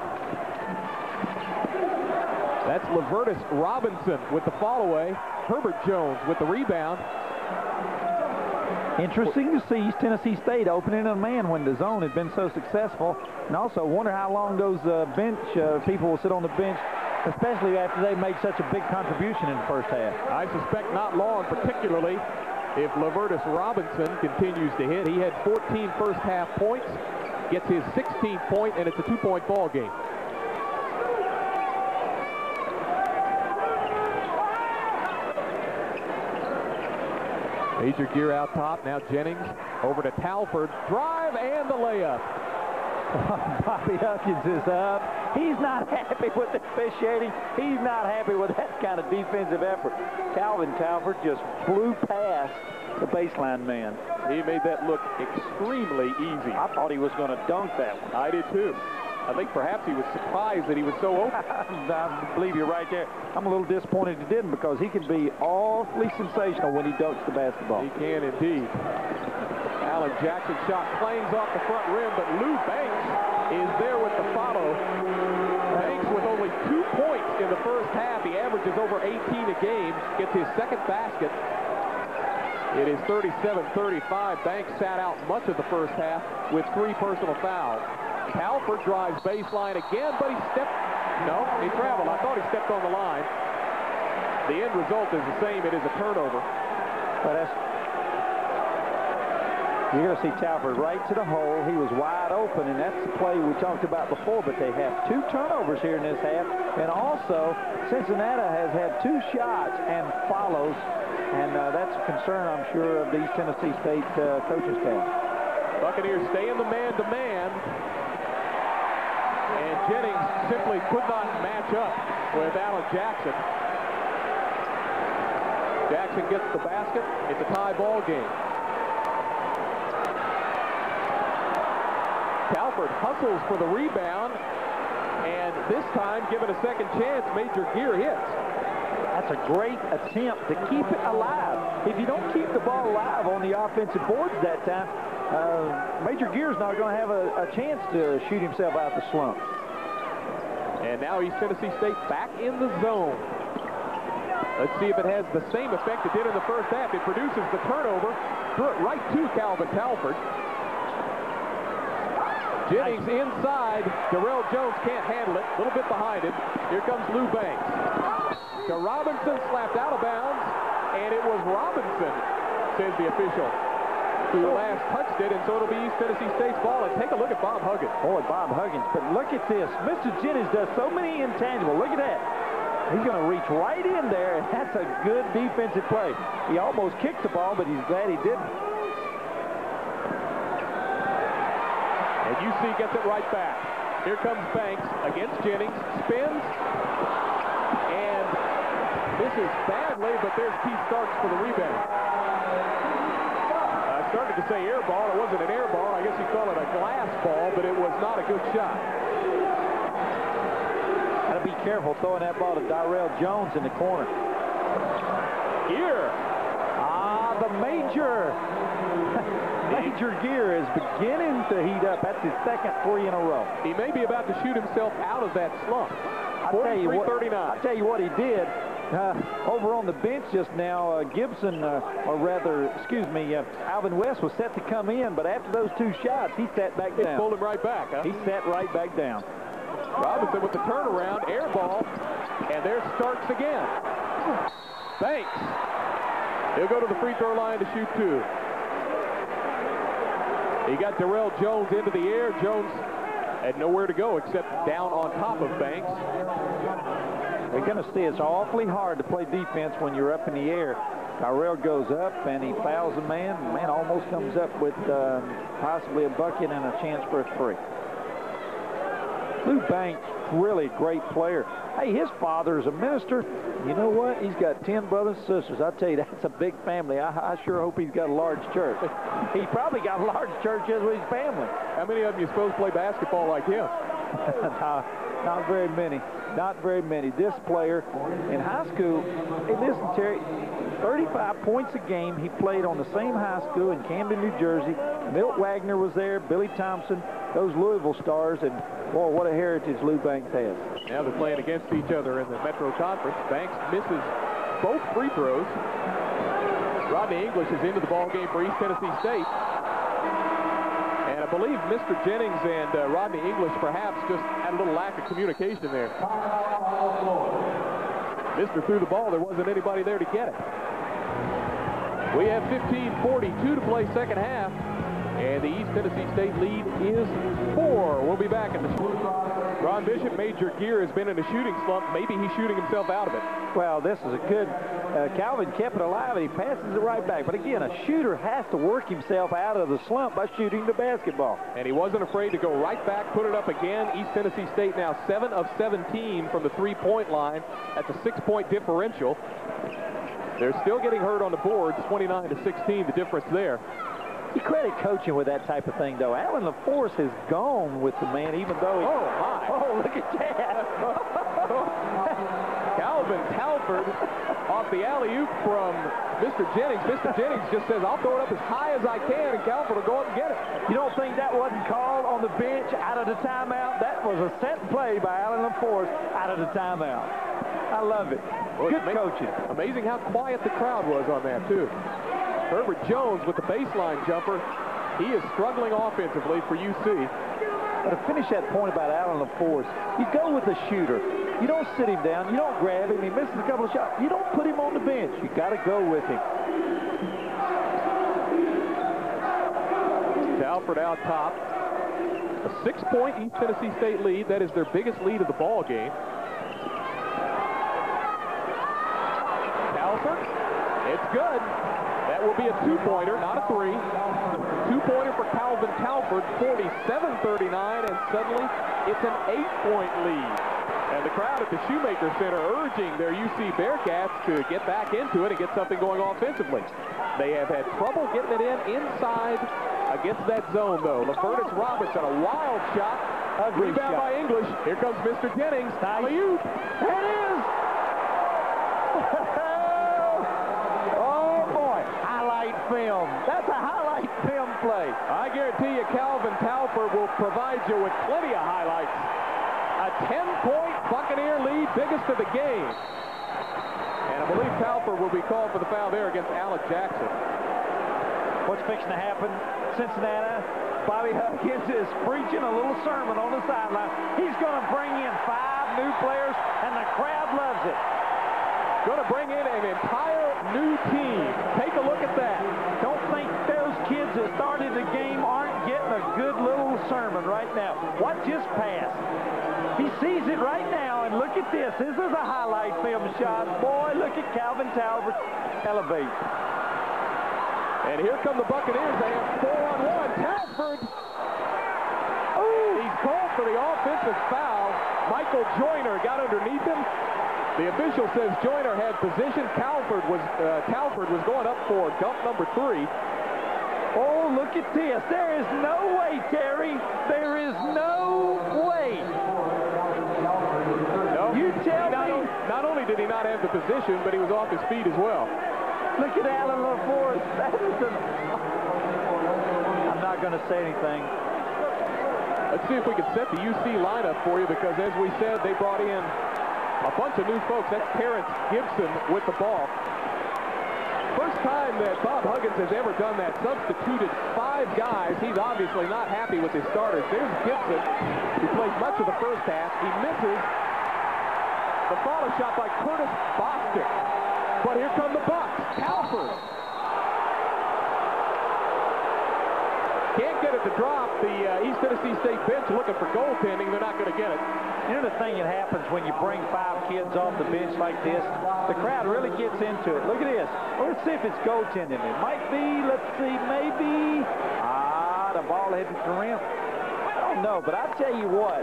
That's Levertis Robinson with the follow-away. Herbert Jones with the rebound. Interesting to see East Tennessee State opening a man when the zone had been so successful, and also wonder how long those people will sit on the bench, especially after they made such a big contribution in the first half. I suspect not long, particularly if Levertis Robinson continues to hit. He had 14 first-half points, gets his 16th point, and it's a 2-point ball game. Major Geer out top, now Jennings over to Talford, drive and the layup. Bobby Huggins is up. He's not happy with the officiating. He's not happy with that kind of defensive effort. Calvin Talford just blew past the baseline man. He made that look extremely easy. I thought he was going to dunk that one. I did too. I think perhaps he was surprised that he was so open. I believe you're right there. I'm a little disappointed he didn't, because he can be awfully sensational when he dunks the basketball. He can indeed. Allen Jackson shot claims off the front rim, but Lou Banks is there with the follow. Banks with only 2 points in the first half. He averages over 18 a game, gets his 2nd basket. It is 37-35. Banks sat out much of the first half with 3 personal fouls. Talford drives baseline again, but he stepped. No, he traveled. I thought he stepped on the line. The end result is the same. It is a turnover. But that's, you're going to see Talford right to the hole. He was wide open, and that's the play we talked about before, but they have 2 turnovers here in this half, and also Cincinnati has had 2 shots and follows, and that's a concern, I'm sure, of the East Tennessee State coaching staff. Buccaneers stay in the man-to-man. And Jennings simply could not match up with Allen Jackson. Jackson gets the basket. It's a tie ball game. Talford hustles for the rebound, and this time, given a 2nd chance, Major Geer hits. That's a great attempt to keep it alive. If you don't keep the ball alive on the offensive boards that time, Major Geer's not going to have a chance to shoot himself out the slump. And now East Tennessee State back in the zone. Let's see if it has the same effect it did in the first half. It produces the turnover, threw it right to Calvin Talford. Jennings inside. Darrell Jones can't handle it. A little bit behind him. Here comes Lou Banks. To Robinson, slapped out of bounds, and it was Robinson, says the official, who last touched it, and so it'll be East Tennessee State's ball. And take a look at Bob Huggins. Boy, Bob Huggins, but look at this. Mr. Jennings does so many intangibles. Look at that. He's going to reach right in there, and that's a good defensive play. He almost kicked the ball, but he's glad he didn't. And UC gets it right back. Here comes Banks against Jennings. Spins. And this is badly, but there's Keith Stark for the rebound. Started to say air ball. It wasn't an air ball. I guess you call it a glass ball, but it was not a good shot. Gotta be careful throwing that ball to Darrell Jones in the corner. Geer. The Major Geer is beginning to heat up. That's his second three in a row. He may be about to shoot himself out of that slump. I'll tell you what he did. Over on the bench just now, Alvin West was set to come in, but after those two shots, he sat back down. He pulled him right back, huh? He sat right back down. Robinson with the turnaround, air ball, and there Starks again. Banks. He'll go to the free throw line to shoot two. He got Darryl Jones into the air. Jones had nowhere to go except down on top of Banks. We're going to see it's awfully hard to play defense when you're up in the air. Tyrell goes up and he fouls a man. The man almost comes up with possibly a bucket and a chance for a three. Lou Banks, really great player. Hey, his father is a minister. You know what? He's got 10 brothers and sisters. I tell you, that's a big family. I sure hope he's got a large church. He probably got a large churches with his family. How many of them you supposed to play basketball like him? Not very many. Not very many. This player in high school, hey, listen, Terry, 35 points a game. He played on the same high school in Camden, New Jersey. Milt Wagner was there, Billy Thompson, those Louisville stars, and boy, what a heritage Lou Banks has. Now they're playing against each other in the Metro Conference. Banks misses both free throws. Rodney English is into the ballgame for East Tennessee State. I believe Mr. Jennings and Rodney English perhaps just had a little lack of communication there. Mr. threw the ball. There wasn't anybody there to get it. We have 15:42 to play second half, and the East Tennessee State lead is 4. We'll be back in the shoot. Ron Bishop, Major Geer has been in a shooting slump. Maybe he's shooting himself out of it. Well, this is a good... Calvin kept it alive, and he passes it right back. But again, a shooter has to work himself out of the slump by shooting the basketball. And he wasn't afraid to go right back, put it up again. East Tennessee State now 7 of 17 from the three-point line at the six-point differential. They're still getting hurt on the boards, 29 to 16, the difference there. You credit coaching with that type of thing, though. Alan LaForce has gone with the man, even though he... Oh, my. Oh, look at that. Calvin Talford off the alley-oop from Mr. Jennings. Mr. Jennings just says, I'll throw it up as high as I can, and Calvin will go up and get it. You don't think that wasn't called on the bench out of the timeout? That was a set play by Alan LaForce out of the timeout. I love it. Well, good coaching. Amazing how quiet the crowd was on that, too. Herbert Jones with the baseline jumper. He is struggling offensively for UC. But to finish that point about Allen LaForce, you go with the shooter. You don't sit him down. You don't grab him. He misses a couple of shots. You don't put him on the bench. You got to go with him. Talford out top. A 6-point East Tennessee State lead. That is their biggest lead of the ball game. Talford. It's good. That will be a two-pointer, not a three. Two-pointer for Calvin Talford, 47-39, and suddenly it's an 8-point lead. And the crowd at the Shoemaker Center urging their UC Bearcats to get back into it and get something going offensively. They have had trouble getting it in inside against that zone, though. Levertis Robinson, a wild shot. Rebound by English. Here comes Mr. Jennings. Alley-oop. It is! Film. That's a highlight film play. I guarantee you Calvin Talford will provide you with plenty of highlights. A 10-point Buccaneer lead, biggest of the game. And I believe Talford will be called for the foul there against Allen Jackson. What's fixing to happen? Cincinnati, Bobby Huggins is preaching a little sermon on the sideline. He's going to bring in 5 new players, and the crowd loves it. Going to bring in an entire new team. Take a look at that. Don't think those kids that started the game aren't getting a good little sermon right now. Watch his pass. He sees it right now, and look at this. This is a highlight film shot. Boy, look at Calvin Talbert elevate. And here come the Buccaneers. They have 4-on-1. Talford. Ooh, he's called for the offensive foul. Michael Joyner got underneath him. The official says Joyner had position. Talford was going up for dump number 3. Oh, look at this. There is no way, Terry. There is no way. No. Not only did he not have the position, but he was off his feet as well. Look at Alan LaForce. I'm not going to say anything. Let's see if we can set the UC lineup for you, because as we said, they brought in a bunch of new folks. That's Terrence Gibson with the ball. First time that Bob Huggins has ever done that, substituted five guys. He's obviously not happy with his starters. There's Gibson, who played much of the first half. He misses. The ball is shot by Curtis Bostic. But here come the Bucks. Talford. Can't get it to drop. The East Tennessee State bench looking for goaltending. They're not going to get it. You know the thing that happens when you bring five kids off the bench like this? The crowd really gets into it. Look at this. Let's see if it's goaltending. It might be, let's see, maybe. Ah, the ball hit the rim. I don't know, but I tell you what,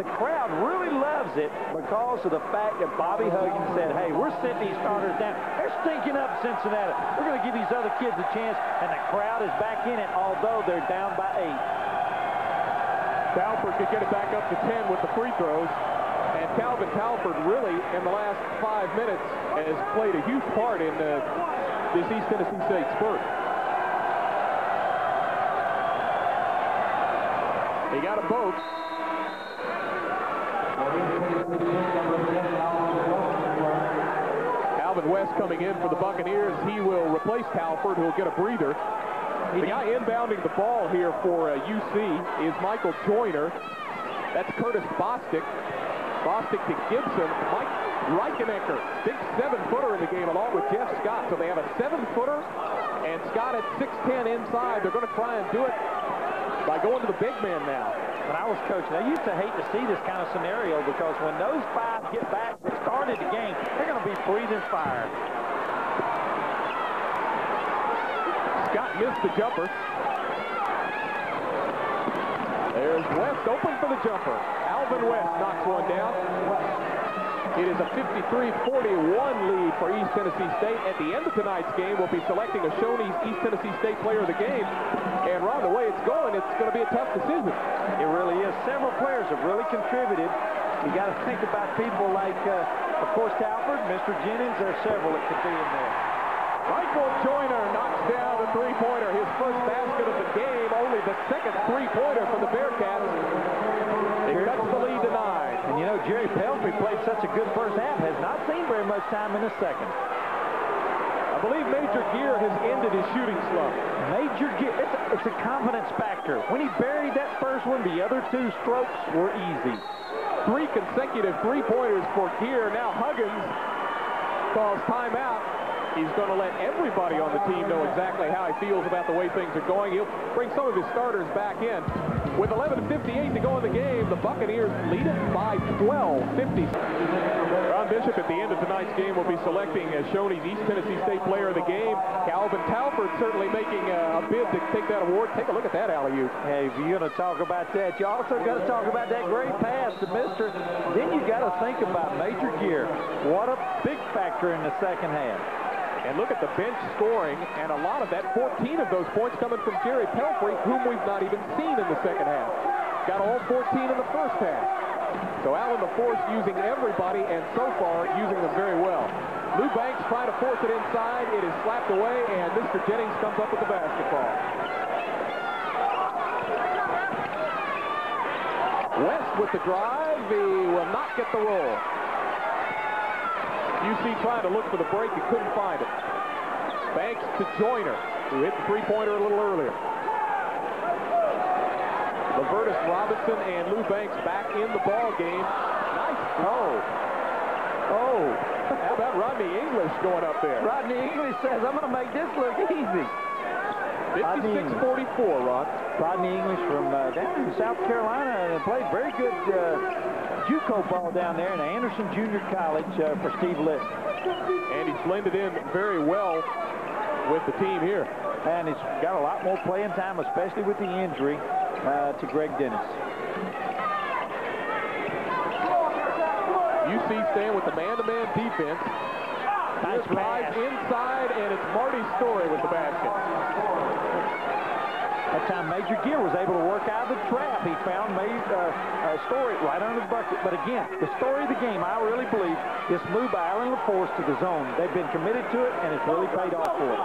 the crowd really loves it because of the fact that Bobby Huggins said, hey, we're sitting these starters down. They're stinking up Cincinnati. We're going to give these other kids a chance, and the crowd is back in it, although they're down by 8. Talford could get it back up to 10 with the free throws. And Calvin Talford really, in the last 5 minutes, has played a huge part in this East Tennessee State spurt. He got a boat. Alvin West coming in for the Buccaneers. He will replace Talford, who will get a breather. The guy inbounding the ball here for UC is Michael Joyner. That's Curtis Bostic. Bostic to Gibson. Mike Reichenecker, big 7-footer in the game, along with Jeff Scott. So they have a 7-footer, and Scott at 6'10" inside. They're going to try and do it by going to the big man now. When I was coaching, I used to hate to see this kind of scenario, because when those five get back that started the game, they're going to be breathing fire. Scott missed the jumper. There's West open for the jumper. Alvin West knocks one down. It is a 53-41 lead for East Tennessee State. At the end of tonight's game, we'll be selecting a Shoney's East Tennessee State player of the game. And Ron, the way it's going, it's going to be a tough decision. It really is. Several players have really contributed. You got to think about people like, of course, Talford, Mr. Jennings. There are several that could be in there. Michael Joyner knocks down a three-pointer, his first basket of the game, only the second three-pointer for the Bearcats. It cuts the lead to 9. And you know, Jerry Pelfrey played such a good first half, has not seen very much time in the second. I believe Major Geer has ended his shooting slump. Major Geer, it's a confidence factor. When he buried that first one, the other two strokes were easy. Three consecutive three-pointers for Geer. Now Huggins calls timeout. He's going to let everybody on the team know exactly how he feels about the way things are going. He'll bring some of his starters back in. With 11:58 to go in the game, the Buccaneers lead it by 12-50. Ron Bishop, at the end of tonight's game, will be selecting as Shoney's East Tennessee State player of the game. Calvin Talford certainly making a bid to take that award. Take a look at that alley-oop. Hey, if you're going to talk about that, you also got to talk about that great pass to Mr. Then you got to think about Major Geer. What a big factor in the second half. And look at the bench scoring, and a lot of that, 14 of those points coming from Jerry Pelfrey, whom we've not even seen in the second half. Got all 14 in the first half. So Allen LaForce using everybody, and so far using them very well. Lou Banks trying to force it inside. It is slapped away, and Mr. Jennings comes up with the basketball. West with the drive. He will not get the roll. UC trying to look for the break. He couldn't find it. Banks to Joyner, who hit the three-pointer a little earlier. Levertis Robinson and Lou Banks back in the ball game. Nice. Oh. How about Rodney English going up there? Rodney English says, I'm going to make this look easy. 56-44, Rod. Rodney English from down in South Carolina, played very good JUCO ball down there in Anderson Junior College for Steve Litt. And he's blended in very well with the team here. And he's got a lot more playing time, especially with the injury to Greg Dennis. UC staying with the man-to-man defense. Nice drive inside, and it's Marty Story with the basket. That time Major Geer was able to work out of the trap. He found Story right under the bucket. But again, the story of the game, I really believe, this move by Allen LaForce to the zone. They've been committed to it, and it's really paid off for it.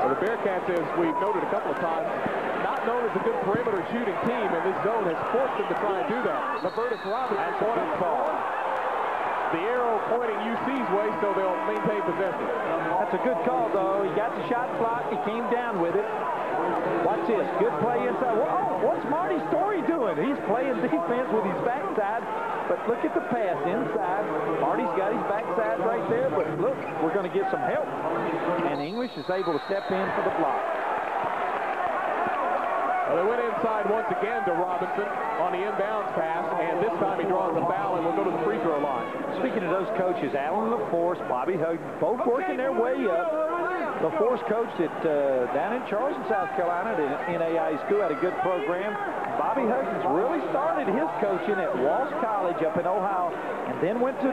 Well, the Bearcats, as we've noted a couple of times, not known as a good perimeter shooting team, and this zone has forced them to try and do that. Levertis Robinson brought up ball. The arrow pointing UC's way, so they'll maintain possession. That's a good call, though. He got the shot blocked. He came down with it. Watch this. Good play inside. Oh, what's Marty Story doing? He's playing defense with his backside, but look at the pass inside. Marty's got his backside right there, but look, we're going to get some help. And English is able to step in for the block. Well, they went inside once again to Robinson on the inbounds pass, and this time he draws a foul and will go to the free throw line. Speaking of those coaches, Allen LaForce, Bobby Huggins, both working their way up. LaForce coached at, down in Charleston, South Carolina, at NAIA school, had a good program. Bobby Huggins really started his coaching at Walsh College up in Ohio, and then went to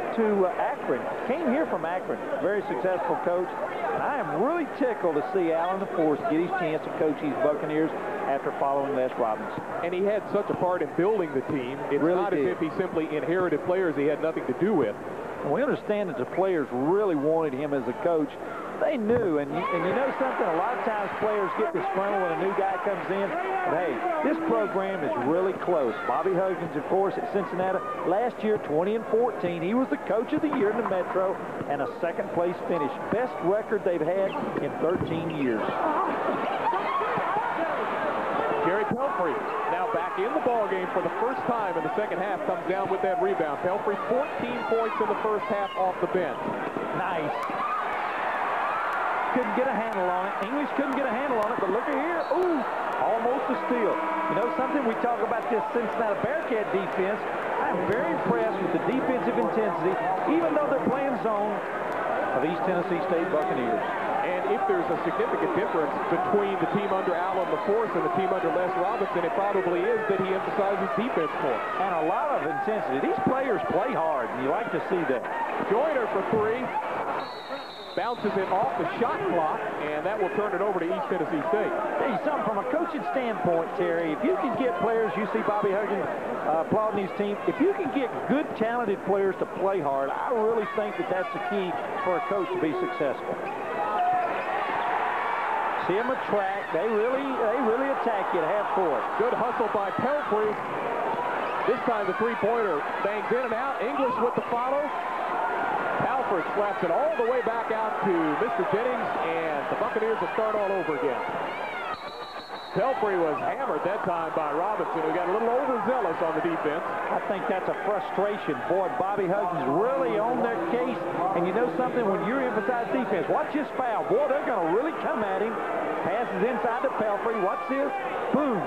Akron. Came here from Akron, very successful coach. And I am really tickled to see Allen LaForce get his chance to coach these Buccaneers after following Les Robinson. And he had such a part in building the team. It's really not as if he simply inherited players he had nothing to do with. And we understand that the players really wanted him as a coach. They knew, and you know something, a lot of times players get disgruntled when a new guy comes in. But hey, this program is really close. Bobby Huggins, of course, at Cincinnati last year, 20-14. He was the coach of the year in the Metro and a second-place finish. Best record they've had in 13 years. Jerry Pelfrey now back in the ballgame for the first time in the second half, comes down with that rebound. Pelfrey, 14 points in the first half off the bench. Nice. Couldn't get a handle on it. English couldn't get a handle on it, but look at here. Ooh, almost a steal. You know something? We talk about this Cincinnati Bearcat defense. I'm very impressed with the defensive intensity, even though they're playing zone, of East Tennessee State Buccaneers. If there's a significant difference between the team under Allen LaForce and the team under Les Robinson, it probably is that he emphasizes defense more. And a lot of intensity. These players play hard, and you like to see that. Joyner for three. Bounces it off the shot clock, and that will turn it over to East Tennessee State. Hey, something from a coaching standpoint, Terry, if you can get players, you see Bobby Huggins applauding his team, if you can get good, talented players to play hard, I really think that that's the key for a coach to be successful. See him attract. They really attack you to half court. Good hustle by Pelfrey. This time the three-pointer bangs in and out. English with the follow. Alfred slaps it all the way back out to Mr. Jennings, and the Buccaneers will start all over again. Pelfrey was hammered that time by Robinson, who got a little overzealous on the defense. I think that's a frustration. Boy, Bobby Huggins really on their case. And you know something, when you're emphasized defense, watch his foul. Boy, they're going to really come at him. Passes inside to Pelfrey. Watch this. Boom.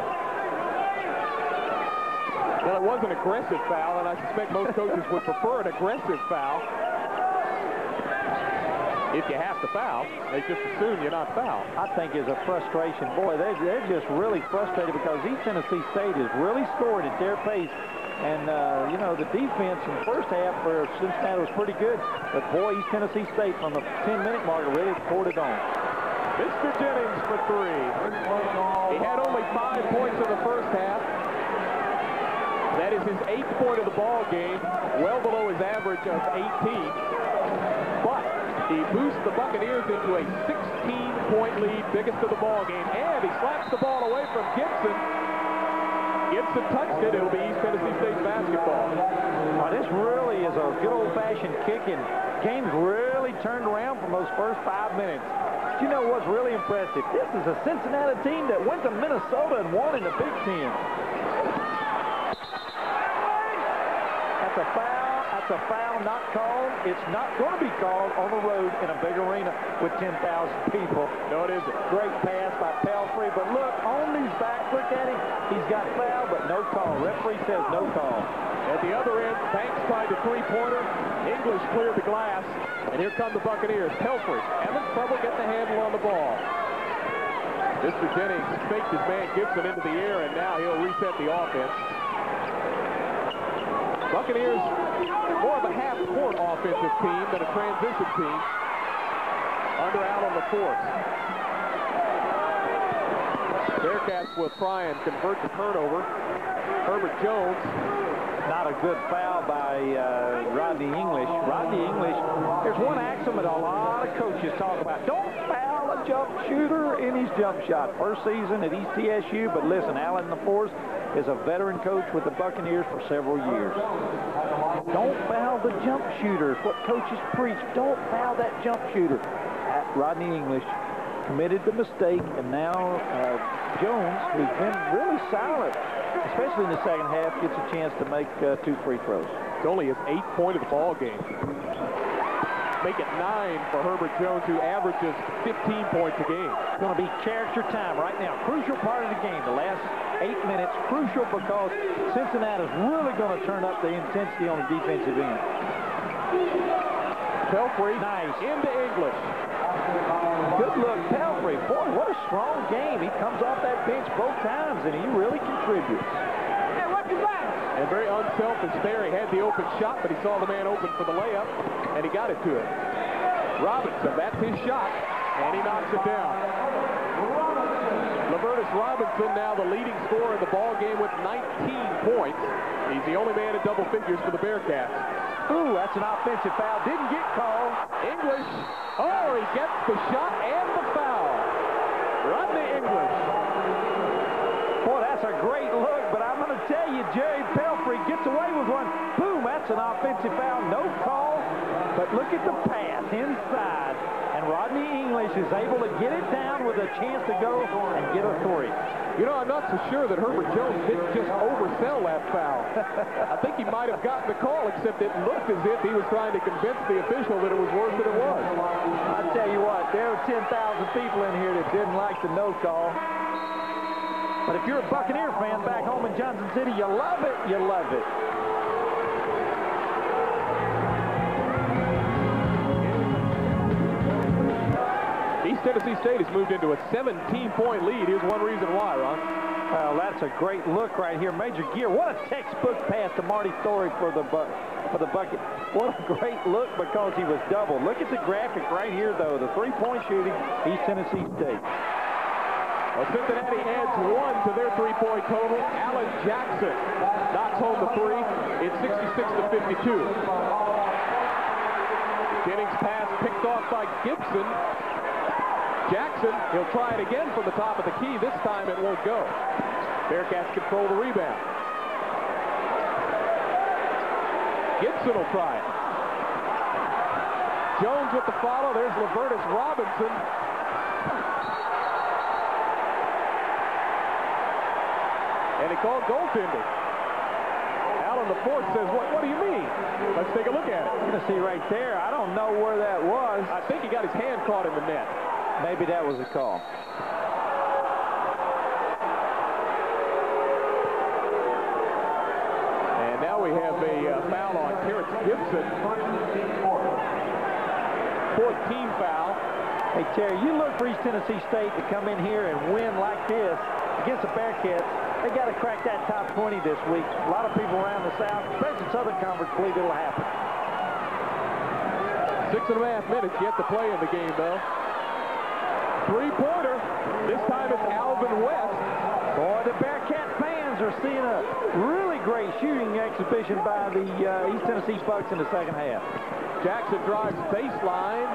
Well, it was an aggressive foul, and I suspect most coaches would prefer an aggressive foul. If you have to foul, they just assume you're not fouled. I think it's a frustration. Boy, they're just really frustrated because East Tennessee State has really scored at their pace. And, you know, the defense in the first half for Cincinnati was pretty good. But, boy, East Tennessee State from the 10-minute mark really poured it on. Mr. Jennings for three. He had only 5 points in the first half. That is his 8th point of the ball game, well below his average of 18. He boosts the Buccaneers into a 16-point lead, biggest of the ball game, and he slaps the ball away from Gibson. Gibson touched it. It'll be East Tennessee State basketball. Now, this really is a good old-fashioned kicking. Game's really turned around from those first 5 minutes. But you know what's really impressive? This is a Cincinnati team that went to Minnesota and won in the Big Ten. That's a foul. A foul not called. It's not going to be called on the road in a big arena with 10,000 people. No, it isn't. Great pass by Pelfrey, but look, on his back, look at him. He's got foul, but no call. Referee says no call. At the other end, Banks tried the three-pointer. English cleared the glass, and here come the Buccaneers. Pelfrey having trouble getting the handle on the ball. Mr. Jennings faked his man Gibson into the air, and now he'll reset the offense. Buccaneers more of a half-court offensive team than a transition team under Allen LaForce. Bearcats will try and convert the turnover. Herbert Jones. Not a good foul by Rodney English. Rodney English, there's one axiom that a lot of coaches talk about. Don't foul a jump shooter in his jump shot. First season at East TSU, but listen, Allen LaForce is a veteran coach with the Buccaneers for several years. Don't foul the jump shooter. It's what coaches preach. Don't foul that jump shooter. Rodney English committed the mistake, and now Jones, who's been really solid, especially in the second half, gets a chance to make two free throws. It's only his 8th point of the ball game. Make it 9 for Herbert Jones, who averages 15 points a game. It's going to be character time right now. Crucial part of the game, the last 8 minutes. Crucial because Cincinnati's really going to turn up the intensity on the defensive end. Pelfrey, nice, into English. Good look, Pelfrey. Boy, what a strong game. He comes off that bench both times, and he really contributes. Hey, watch your back. And very unselfish there. He had the open shot, but he saw the man open for the layup, and he got it to him. Robinson, that's his shot, and he knocks it down. Levertis Robinson, now the leading scorer in the ball game with 19 points. He's the only man in double figures for the Bearcats. Ooh, that's an offensive foul. Didn't get called. English. Oh, he gets the shot and the foul. Rodney English. Boy, that's a great look, but I'm going to tell you, Jerry Pelfrey gets away with one. Boom, that's an offensive foul. No call, but look at the pass inside. And Rodney English is able to get it down with a chance to go and get a three. You know, I'm not so sure that Herbert Jones didn't just oversell that foul. I think he might have gotten the call, except it looked as if he was trying to convince the official that it was worse than it was. I tell you what, there were 10,000 people in here that didn't like the no call. But if you're a Buccaneer fan back home in Johnson City, you love it, you love it. East Tennessee State has moved into a 17-point lead. Here's one reason why, Ron. Well, that's a great look right here. Major Geer, what a textbook pass to Marty Story for the bucket. What a great look because he was doubled. Look at the graphic right here, though. The three-point shooting, East Tennessee State. Well, Cincinnati adds 1 to their three-point total. Allen Jackson knocks home the three. It's 66 to 52. Jennings' pass picked off by Gibson. Jackson, he'll try it again from the top of the key. This time it won't go. Bearcats control the rebound. Gibson will try it. Jones with the follow. There's Levertis Robinson. And he called goaltending. Allen LaForce says, what do you mean? Let's take a look at it. You're going to see right there. I don't know where that was. I think he got his hand caught in the net. Maybe that was a call. And now we have a foul on Terrence Gibson. 14 foul. Hey, Terry, you look for East Tennessee State to come in here and win like this against the Bearcats. They got to crack that top 20 this week. A lot of people around the South, especially Southern Conference, believe it'll happen. 6.5 minutes yet to play in the game, though. Three-pointer. This time it's Alvin West. Boy, the Bearcat fans are seeing a really great shooting exhibition by the East Tennessee Bucs in the second half. Jackson drives baseline.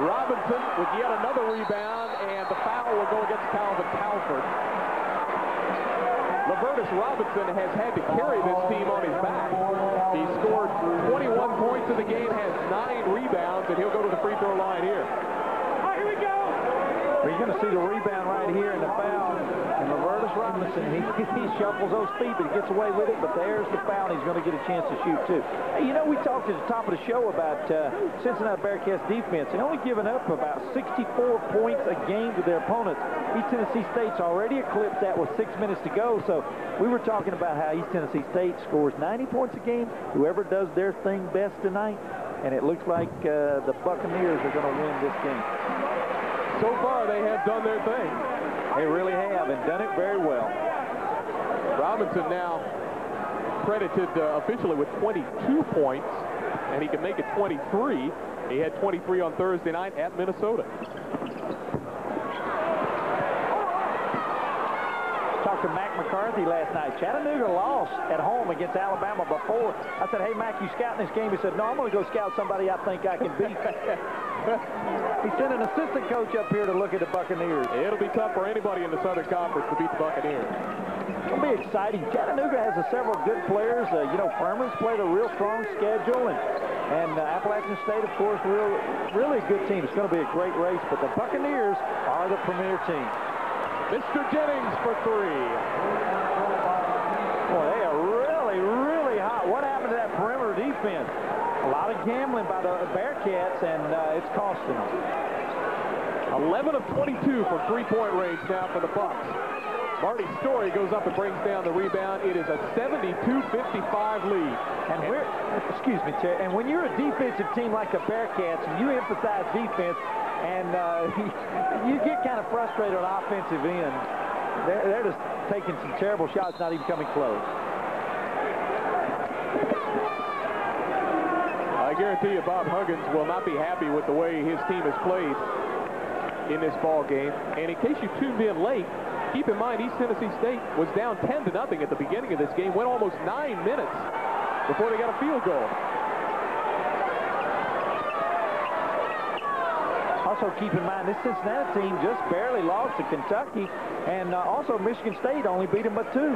Robinson with yet another rebound, and the foul will go against Calvin Talford. Levertis Robinson has had to carry this team on his back. He scored 21 points in the game, has 9 rebounds, and he'll go to the free throw line here. You're going to see the rebound right here and the foul. And Levertis Robinson, he shuffles those feet, but he gets away with it. But there's the foul. He's going to get a chance to shoot, too. Hey, you know, we talked at the top of the show about Cincinnati Bearcats defense. They're only giving up about 64 points a game to their opponents. East Tennessee State's already eclipsed that with 6 minutes to go. So we were talking about how East Tennessee State scores 90 points a game. Whoever does their thing best tonight. And it looks like the Buccaneers are going to win this game. So far, they have done their thing. They really have, and done it very well. Robinson now credited officially with 22 points, and he can make it 23. He had 23 on Thursday night at Minnesota. talked to Mac McCarthy last night. Chattanooga lost at home against Alabama before. I said, hey, Mac, you scouting this game? He said, no, I'm going to go scout somebody I think I can beat. He sent an assistant coach up here to look at the Buccaneers. It'll be tough for anybody in the Southern Conference to beat the Buccaneers. It'll be exciting. Chattanooga has several good players. You know, Furman's played a real strong schedule, and Appalachian State, of course, really good team. It's going to be a great race, but the Buccaneers are the premier team. Mr. Jennings for three. Boy, they are really, really hot. What happened to that perimeter defense? A lot of gambling by the Bearcats, and it's costing them. 11 of 22 from three-point range now for the Bucs. Marty Story goes up and brings down the rebound. It is a 72-55 lead. And excuse me, Terry, and when you're a defensive team like the Bearcats and you emphasize defense, and you get kind of frustrated on offensive end. They're just taking some terrible shots, not even coming close. I guarantee you Bob Huggins will not be happy with the way his team has played in this ball game. And in case you tuned in late, keep in mind East Tennessee State was down 10-0 at the beginning of this game, went almost 9 minutes before they got a field goal. Also keep in mind, this Cincinnati team just barely lost to Kentucky, and also Michigan State only beat them by 2. Oh,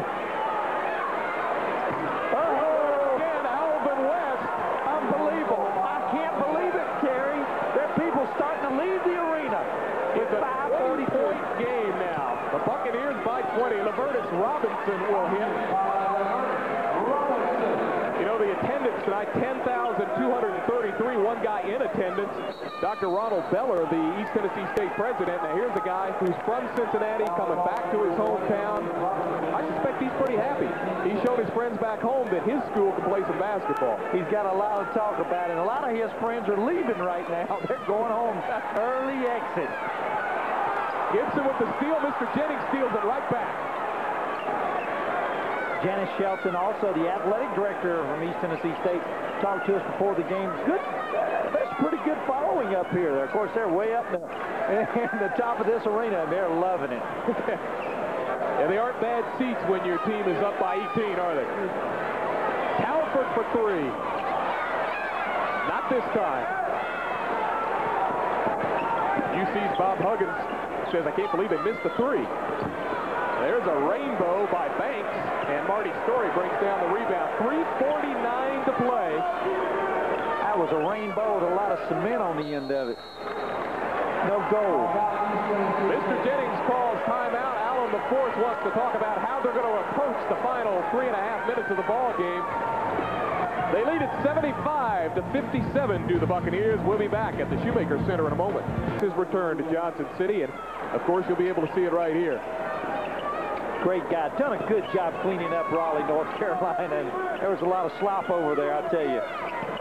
again, Alvin West. Unbelievable. I can't believe it, Terry. There are people starting to leave the arena. It's a 5-40-point game now. The Buccaneers by 20. Levertis Robinson will hit. You know, the attendance tonight, 10,233. One guy in attendance, Dr. Ronald Beller, the East Tennessee State president. Now, here's a guy who's from Cincinnati, coming back to his hometown. I suspect he's pretty happy. He showed his friends back home that his school can play some basketball. He's got a lot to talk about, and a lot of his friends are leaving right now. They're going home. Early exit. Gibson with the steal. Mr. Jennings steals it right back. Janice Shelton, also the athletic director from East Tennessee State, talked to us before the game. Good, that's pretty good following up here. Of course, they're way up in the top of this arena, and they're loving it. Yeah, they aren't bad seats when your team is up by 18, are they? Talford for three. Not this time. UC's Bob Huggins says, I can't believe they missed the three. There's a rainbow by Banks, and Marty Story brings down the rebound. 3:49 to play. That was a rainbow with a lot of cement on the end of it. No goal. Mr. Jennings calls timeout. Alan LaForce wants to talk about how they're going to approach the final 3.5 minutes of the ball game. They lead at 75-57 do the Buccaneers. We'll be back at the Shoemaker Center in a moment. His return to Johnson City, and of course you'll be able to see it right here. Great guy, done a good job cleaning up Raleigh, North Carolina, and there was a lot of slop over there, I'll tell you.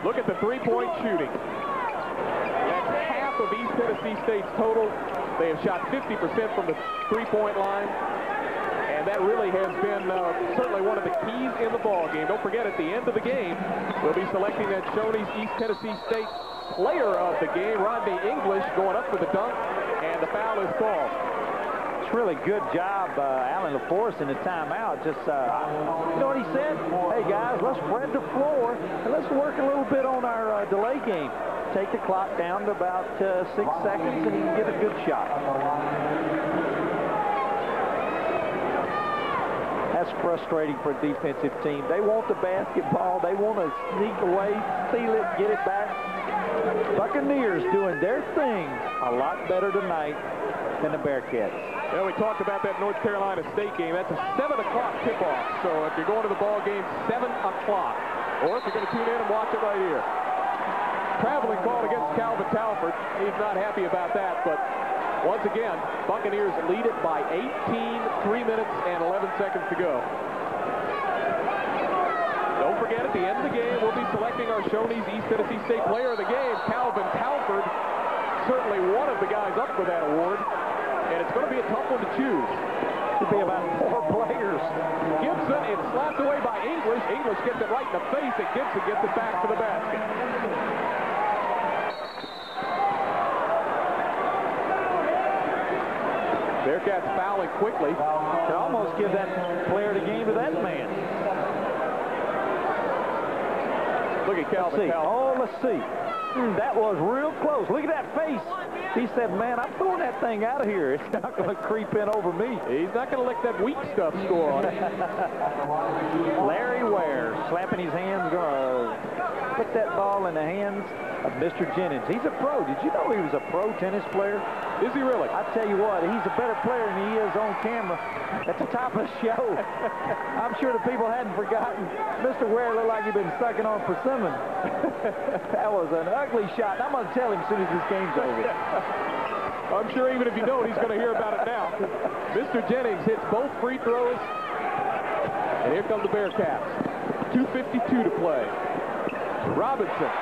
Look at the three-point shooting. That's half of East Tennessee State's total. They have shot 50% from the three-point line, and that really has been certainly one of the keys in the ball game. Don't forget, at the end of the game, we'll be selecting that Shoney's East Tennessee State player of the game, Rodney English, going up for the dunk, and the foul is called. Really good job, Allen LaForce in the timeout. Just, you know what he said? Hey, guys, let's spread the floor and let's work a little bit on our delay game. Take the clock down to about 6 seconds and you can get a good shot. That's frustrating for a defensive team. They want the basketball. They want to sneak away, steal it, get it back. Buccaneers doing their thing a lot better tonight than the Bearcats. Yeah, we talked about that North Carolina State game. That's a 7 o'clock tip-off. So if you're going to the ball game, 7 o'clock. Or if you're going to tune in and watch it right here. Traveling call against Calvin Talford. He's not happy about that. But once again, Buccaneers lead it by 18, 3 minutes and 11 seconds to go. Don't forget, at the end of the game, we'll be selecting our Shoney's East Tennessee State player of the game, Calvin Talford. Certainly one of the guys up for that award. And it's going to be a tough one to choose. It'll be about 4 players. Gibson is slapped away by English. English gets it right in the face, and Gibson gets it back to the basket. Bearcats fouling quickly to almost give that player the game to that man. Look at Calvin. Oh, let's see. That was real close. Look at that face. He said, man, I'm throwing that thing out of here. It's not going to creep in over me. He's not going to let that weak stuff score on him. Larry Ware slapping his hands, going to put that ball in the hands of Mr. Jennings. He's a pro. Did you know he was a pro tennis player? Is he really? I tell you what, he's a better player than he is on camera at the top of the show. I'm sure the people hadn't forgotten. Mr. Ware looked like he'd been sucking on persimmon. That was an ugly shot. I'm going to tell him as soon as this game's over. I'm sure even if you don't, he's going to hear about it now. Mr. Jennings hits both free throws. And here come the Bearcats. 2:52 to play. Robinson.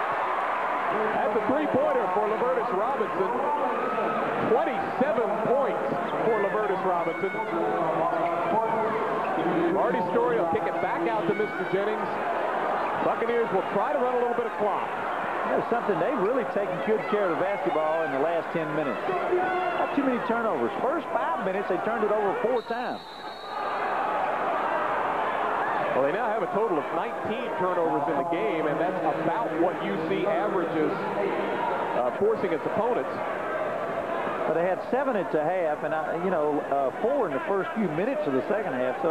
That's a three-pointer for Levertis Robinson. 27 points for Levertis Robinson. Marty Story will kick it back out to Mr. Jennings. Buccaneers will try to run a little bit of clock. There's something, they've really taken good care of the basketball in the last 10 minutes. Not too many turnovers. First 5 minutes, they turned it over 4 times. Well, they now have a total of 19 turnovers in the game, and that's about what UC averages forcing its opponents. But they had 7 at the half, and, you know, 4 in the first few minutes of the second half, so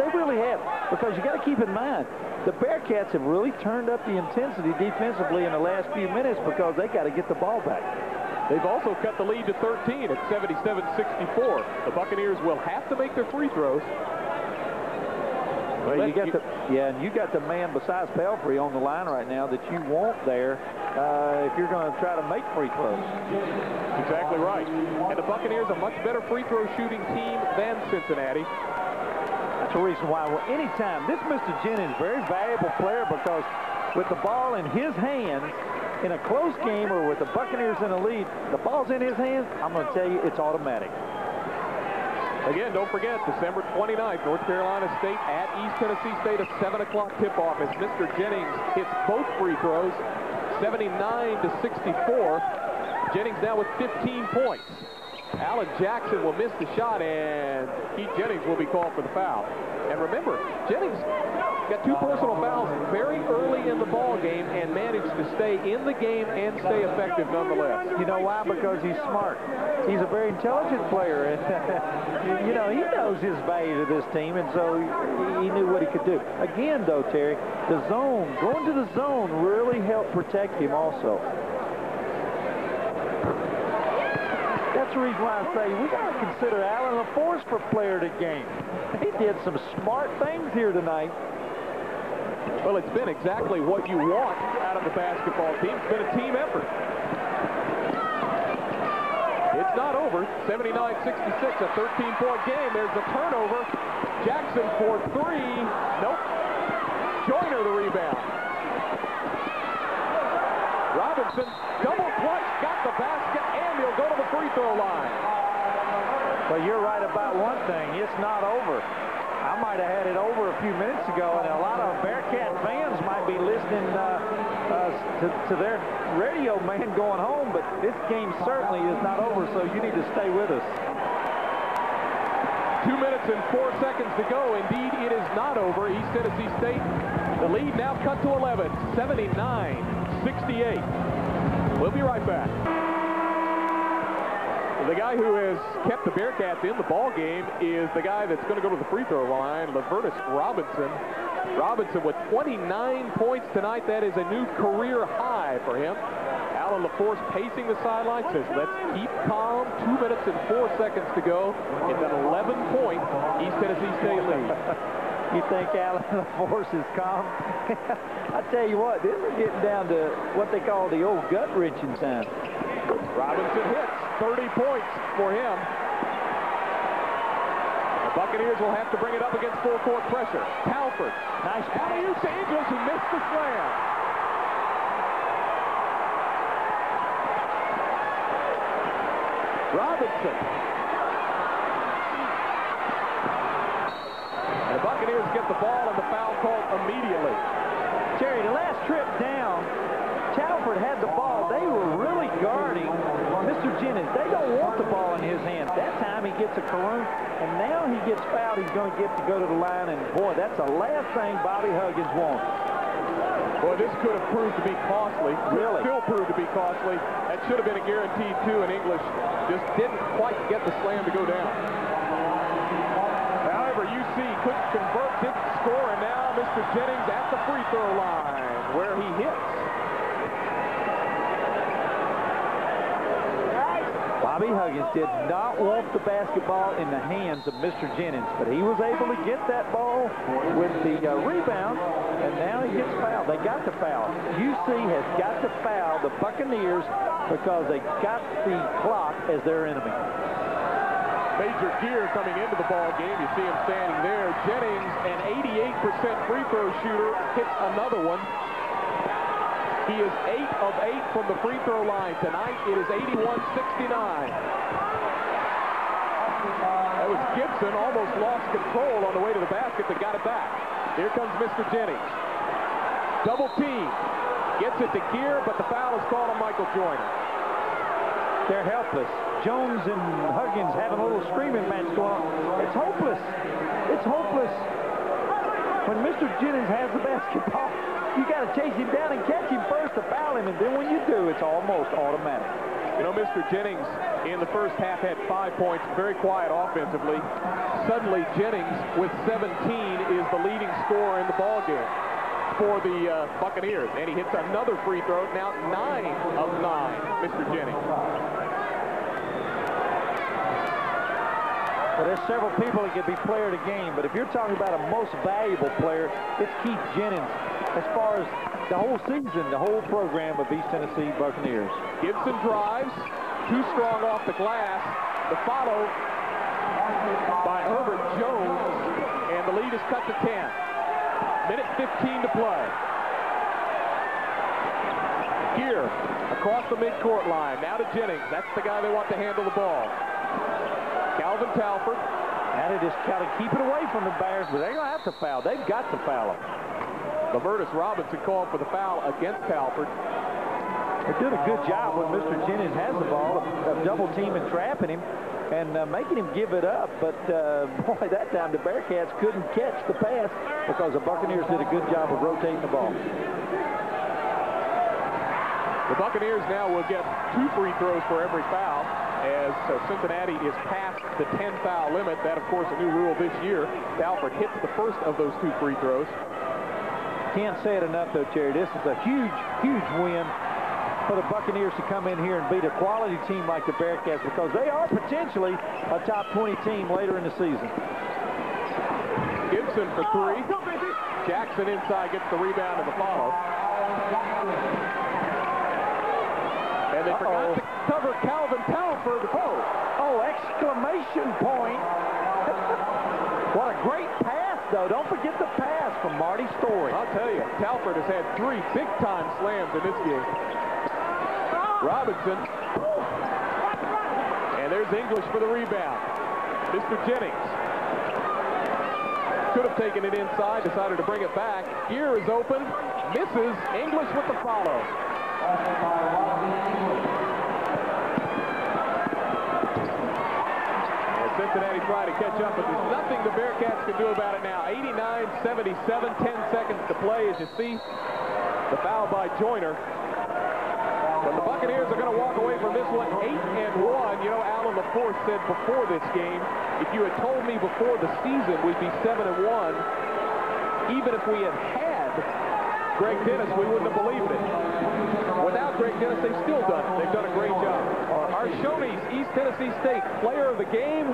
they really have. Because you got to keep in mind, the Bearcats have really turned up the intensity defensively in the last few minutes because they got to get the ball back. They've also cut the lead to 13 at 77-64. The Buccaneers will have to make their free throws. Well, you got the man besides Pelfrey on the line right now that you want there if you're going to try to make free throws. Exactly right. And the Buccaneers are a much better free throw shooting team than Cincinnati. That's the reason why. Well, anytime this Mr. Jennings, very valuable player, because with the ball in his hands in a close game or with the Buccaneers in the lead, the ball's in his hands. I'm going to tell you, it's automatic. Again, don't forget, December 29th, North Carolina State at East Tennessee State, a 7 o'clock tip-off as Mr. Jennings hits both free throws, 79-64. Jennings now with 15 points. Allen Jackson will miss the shot, and Keith Jennings will be called for the foul. And remember, Jennings got 2 personal fouls very early in the ball game and managed to stay in the game and stay effective nonetheless. You know why? Because he's smart. He's a very intelligent player, and you know, he knows his value to this team, and so he knew what he could do. Again, though, Terry, the zone, going to the zone really helped protect him also. That's the reason why I say we got to consider Alan LaForce for player of the game. He did some smart things here tonight. Well, it's been exactly what you want out of the basketball team. It's been a team effort. It's not over. 79-66, a 13-point game. There's the turnover. Jackson for 3. Nope. Joyner the rebound. Robinson, double clutch, got the basket, and he'll go to the free throw line. Well, you're right about one thing. It's not over. I might have had it over a few minutes ago, and a lot of Bearcat fans might be listening to their radio man going home, but this game certainly is not over, so you need to stay with us. 2 minutes and 4 seconds to go. Indeed, it is not over. East Tennessee State, the lead now cut to 11, 79-68. We'll be right back. The guy who has kept the Bearcats in the ball game is the guy that's going to go to the free throw line, Levertis Robinson. Robinson with 29 points tonight. That is a new career high for him. Alan LaForce pacing the sideline, says, let's keep calm. 2 minutes and 4 seconds to go. It's an 11-point East Tennessee State lead. You think Alan LaForce is calm? I tell you what, this is getting down to what they call the old gut-wrenching time. Robinson hits. 30 points for him. The Buccaneers will have to bring it up against full-court pressure. Talford. Nice alley-oop to English, who missed the slam. Robinson. And the Buccaneers get the ball and the foul called immediately. Jerry, the last trip down, Talford had the ball. They were really guarding Mr. Jennings, they don't want the ball in his hand. That time he gets a caroon, and now he gets fouled. He's going to get to go to the line, and boy, that's the last thing Bobby Huggins wants. Boy, this could have proved to be costly. Really? Still proved to be costly. That should have been a guaranteed two, and English just didn't quite get the slam to go down. However, UC couldn't convert, didn't score, and now Mr. Jennings at the free throw line, where he hits. Bobby Huggins did not want the basketball in the hands of Mr. Jennings, but he was able to get that ball with the rebound, and now he gets fouled. They got the foul. UC has got to foul the Buccaneers because they got the clock as their enemy. Major Geer coming into the ball game. You see him standing there. Jennings, an 88% free throw shooter, hits another one. He is 8 of 8 from the free throw line tonight. It is 81-69. That was Gibson, almost lost control on the way to the basket, but got it back. Here comes Mr. Jennings. Double team. Gets it to Geer, but the foul is called on Michael Joyner. They're helpless. Jones and Huggins have a little screaming match going on. It's hopeless. It's hopeless. When Mr. Jennings has the basketball, you got to chase him down and catch him first to foul him, and then when you do, it's almost automatic. You know, Mr. Jennings in the first half had 5 points, very quiet offensively. Suddenly, Jennings with 17 is the leading scorer in the ballgame for the Buccaneers, and he hits another free throw. Now 9 of 9, Mr. Jennings. Well, there's several people that could be player of the game, but if you're talking about a most valuable player, it's Keith Jennings as far as the whole season, the whole program of East Tennessee Buccaneers. Gibson drives, too strong off the glass. The follow by Herbert Jones, and the lead is cut to 10. Minute 15 to play. Here, across the midcourt line, now to Jennings. That's the guy they want to handle the ball. Calvin Talford. Now they just kind of keep it away from the Bears, but they're going to have to foul. They've got to foul him. Levertis Robinson called for the foul against Talford. They did a good job when Mr. Jennings has the ball of double-teaming, trapping him, and making him give it up. But, boy, that time the Bearcats couldn't catch the pass because the Buccaneers did a good job of rotating the ball. The Buccaneers now will get 2 free throws for every foul, as Cincinnati is past the 10 foul limit. That, of course, a new rule this year. Talford hits the first of those 2 free throws. Can't say it enough, though, Jerry. This is a huge, huge win for the Buccaneers to come in here and beat a quality team like the Bearcats, because they are potentially a top 20 team later in the season. Gibson for 3. Jackson inside gets the rebound and the follow. And they forgot to cover Calvin Talford. Oh, exclamation point. What a great pass, though. Don't forget the pass from Marty Story. I'll tell you, Talford has had 3 big-time slams in this game. Robinson. And there's English for the rebound. Mr. Jennings could have taken it inside, decided to bring it back. Geer is open, misses. English with the follow. Cincinnati try to catch up, but there's nothing the Bearcats can do about it now. 89-77, 10 seconds to play, as you see the foul by Joyner. But the Buccaneers are going to walk away from this one 8-1. You know, Alan LaForce said before this game, if you had told me before the season we'd be 7-1, even if we had Greg Dennis, we wouldn't have believed it. Without Greg Dennis, they've still done it. They've done a great job. Our Shoney's East Tennessee State player of the game.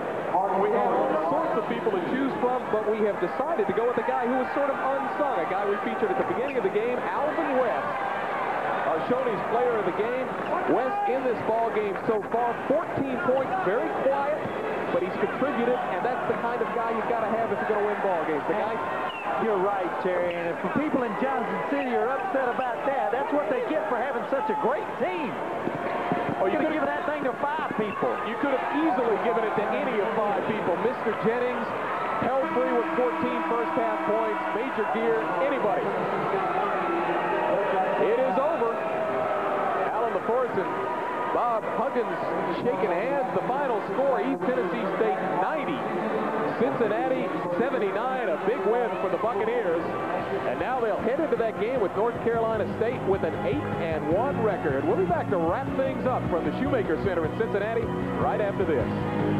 We have all sorts of people to choose from, but we have decided to go with a guy who was sort of unsung, a guy we featured at the beginning of the game, Alvin West. Our Shoney's player of the game. West in this ball game so far, 14 points, very quiet, but he's contributed, and that's the kind of guy you've got to have if you're going to win ball games. The guy. You're right, Terry, and if the people in Johnson City are upset about that, that's what they get for having such a great team. Oh, you could have given that thing to 5 people. You could have easily given it to any of 5 people. Mr. Jennings, Pelfrey with 14 first-half points, Major Geer, anybody. It is over. Alan LaForce and Bob Huggins shaking hands. The final score, East Tennessee State 90, Cincinnati 79. A big win for the Buccaneers. And now they'll head into that game with North Carolina State with an 8-1 record. We'll be back to wrap things up from the Shoemaker Center in Cincinnati right after this.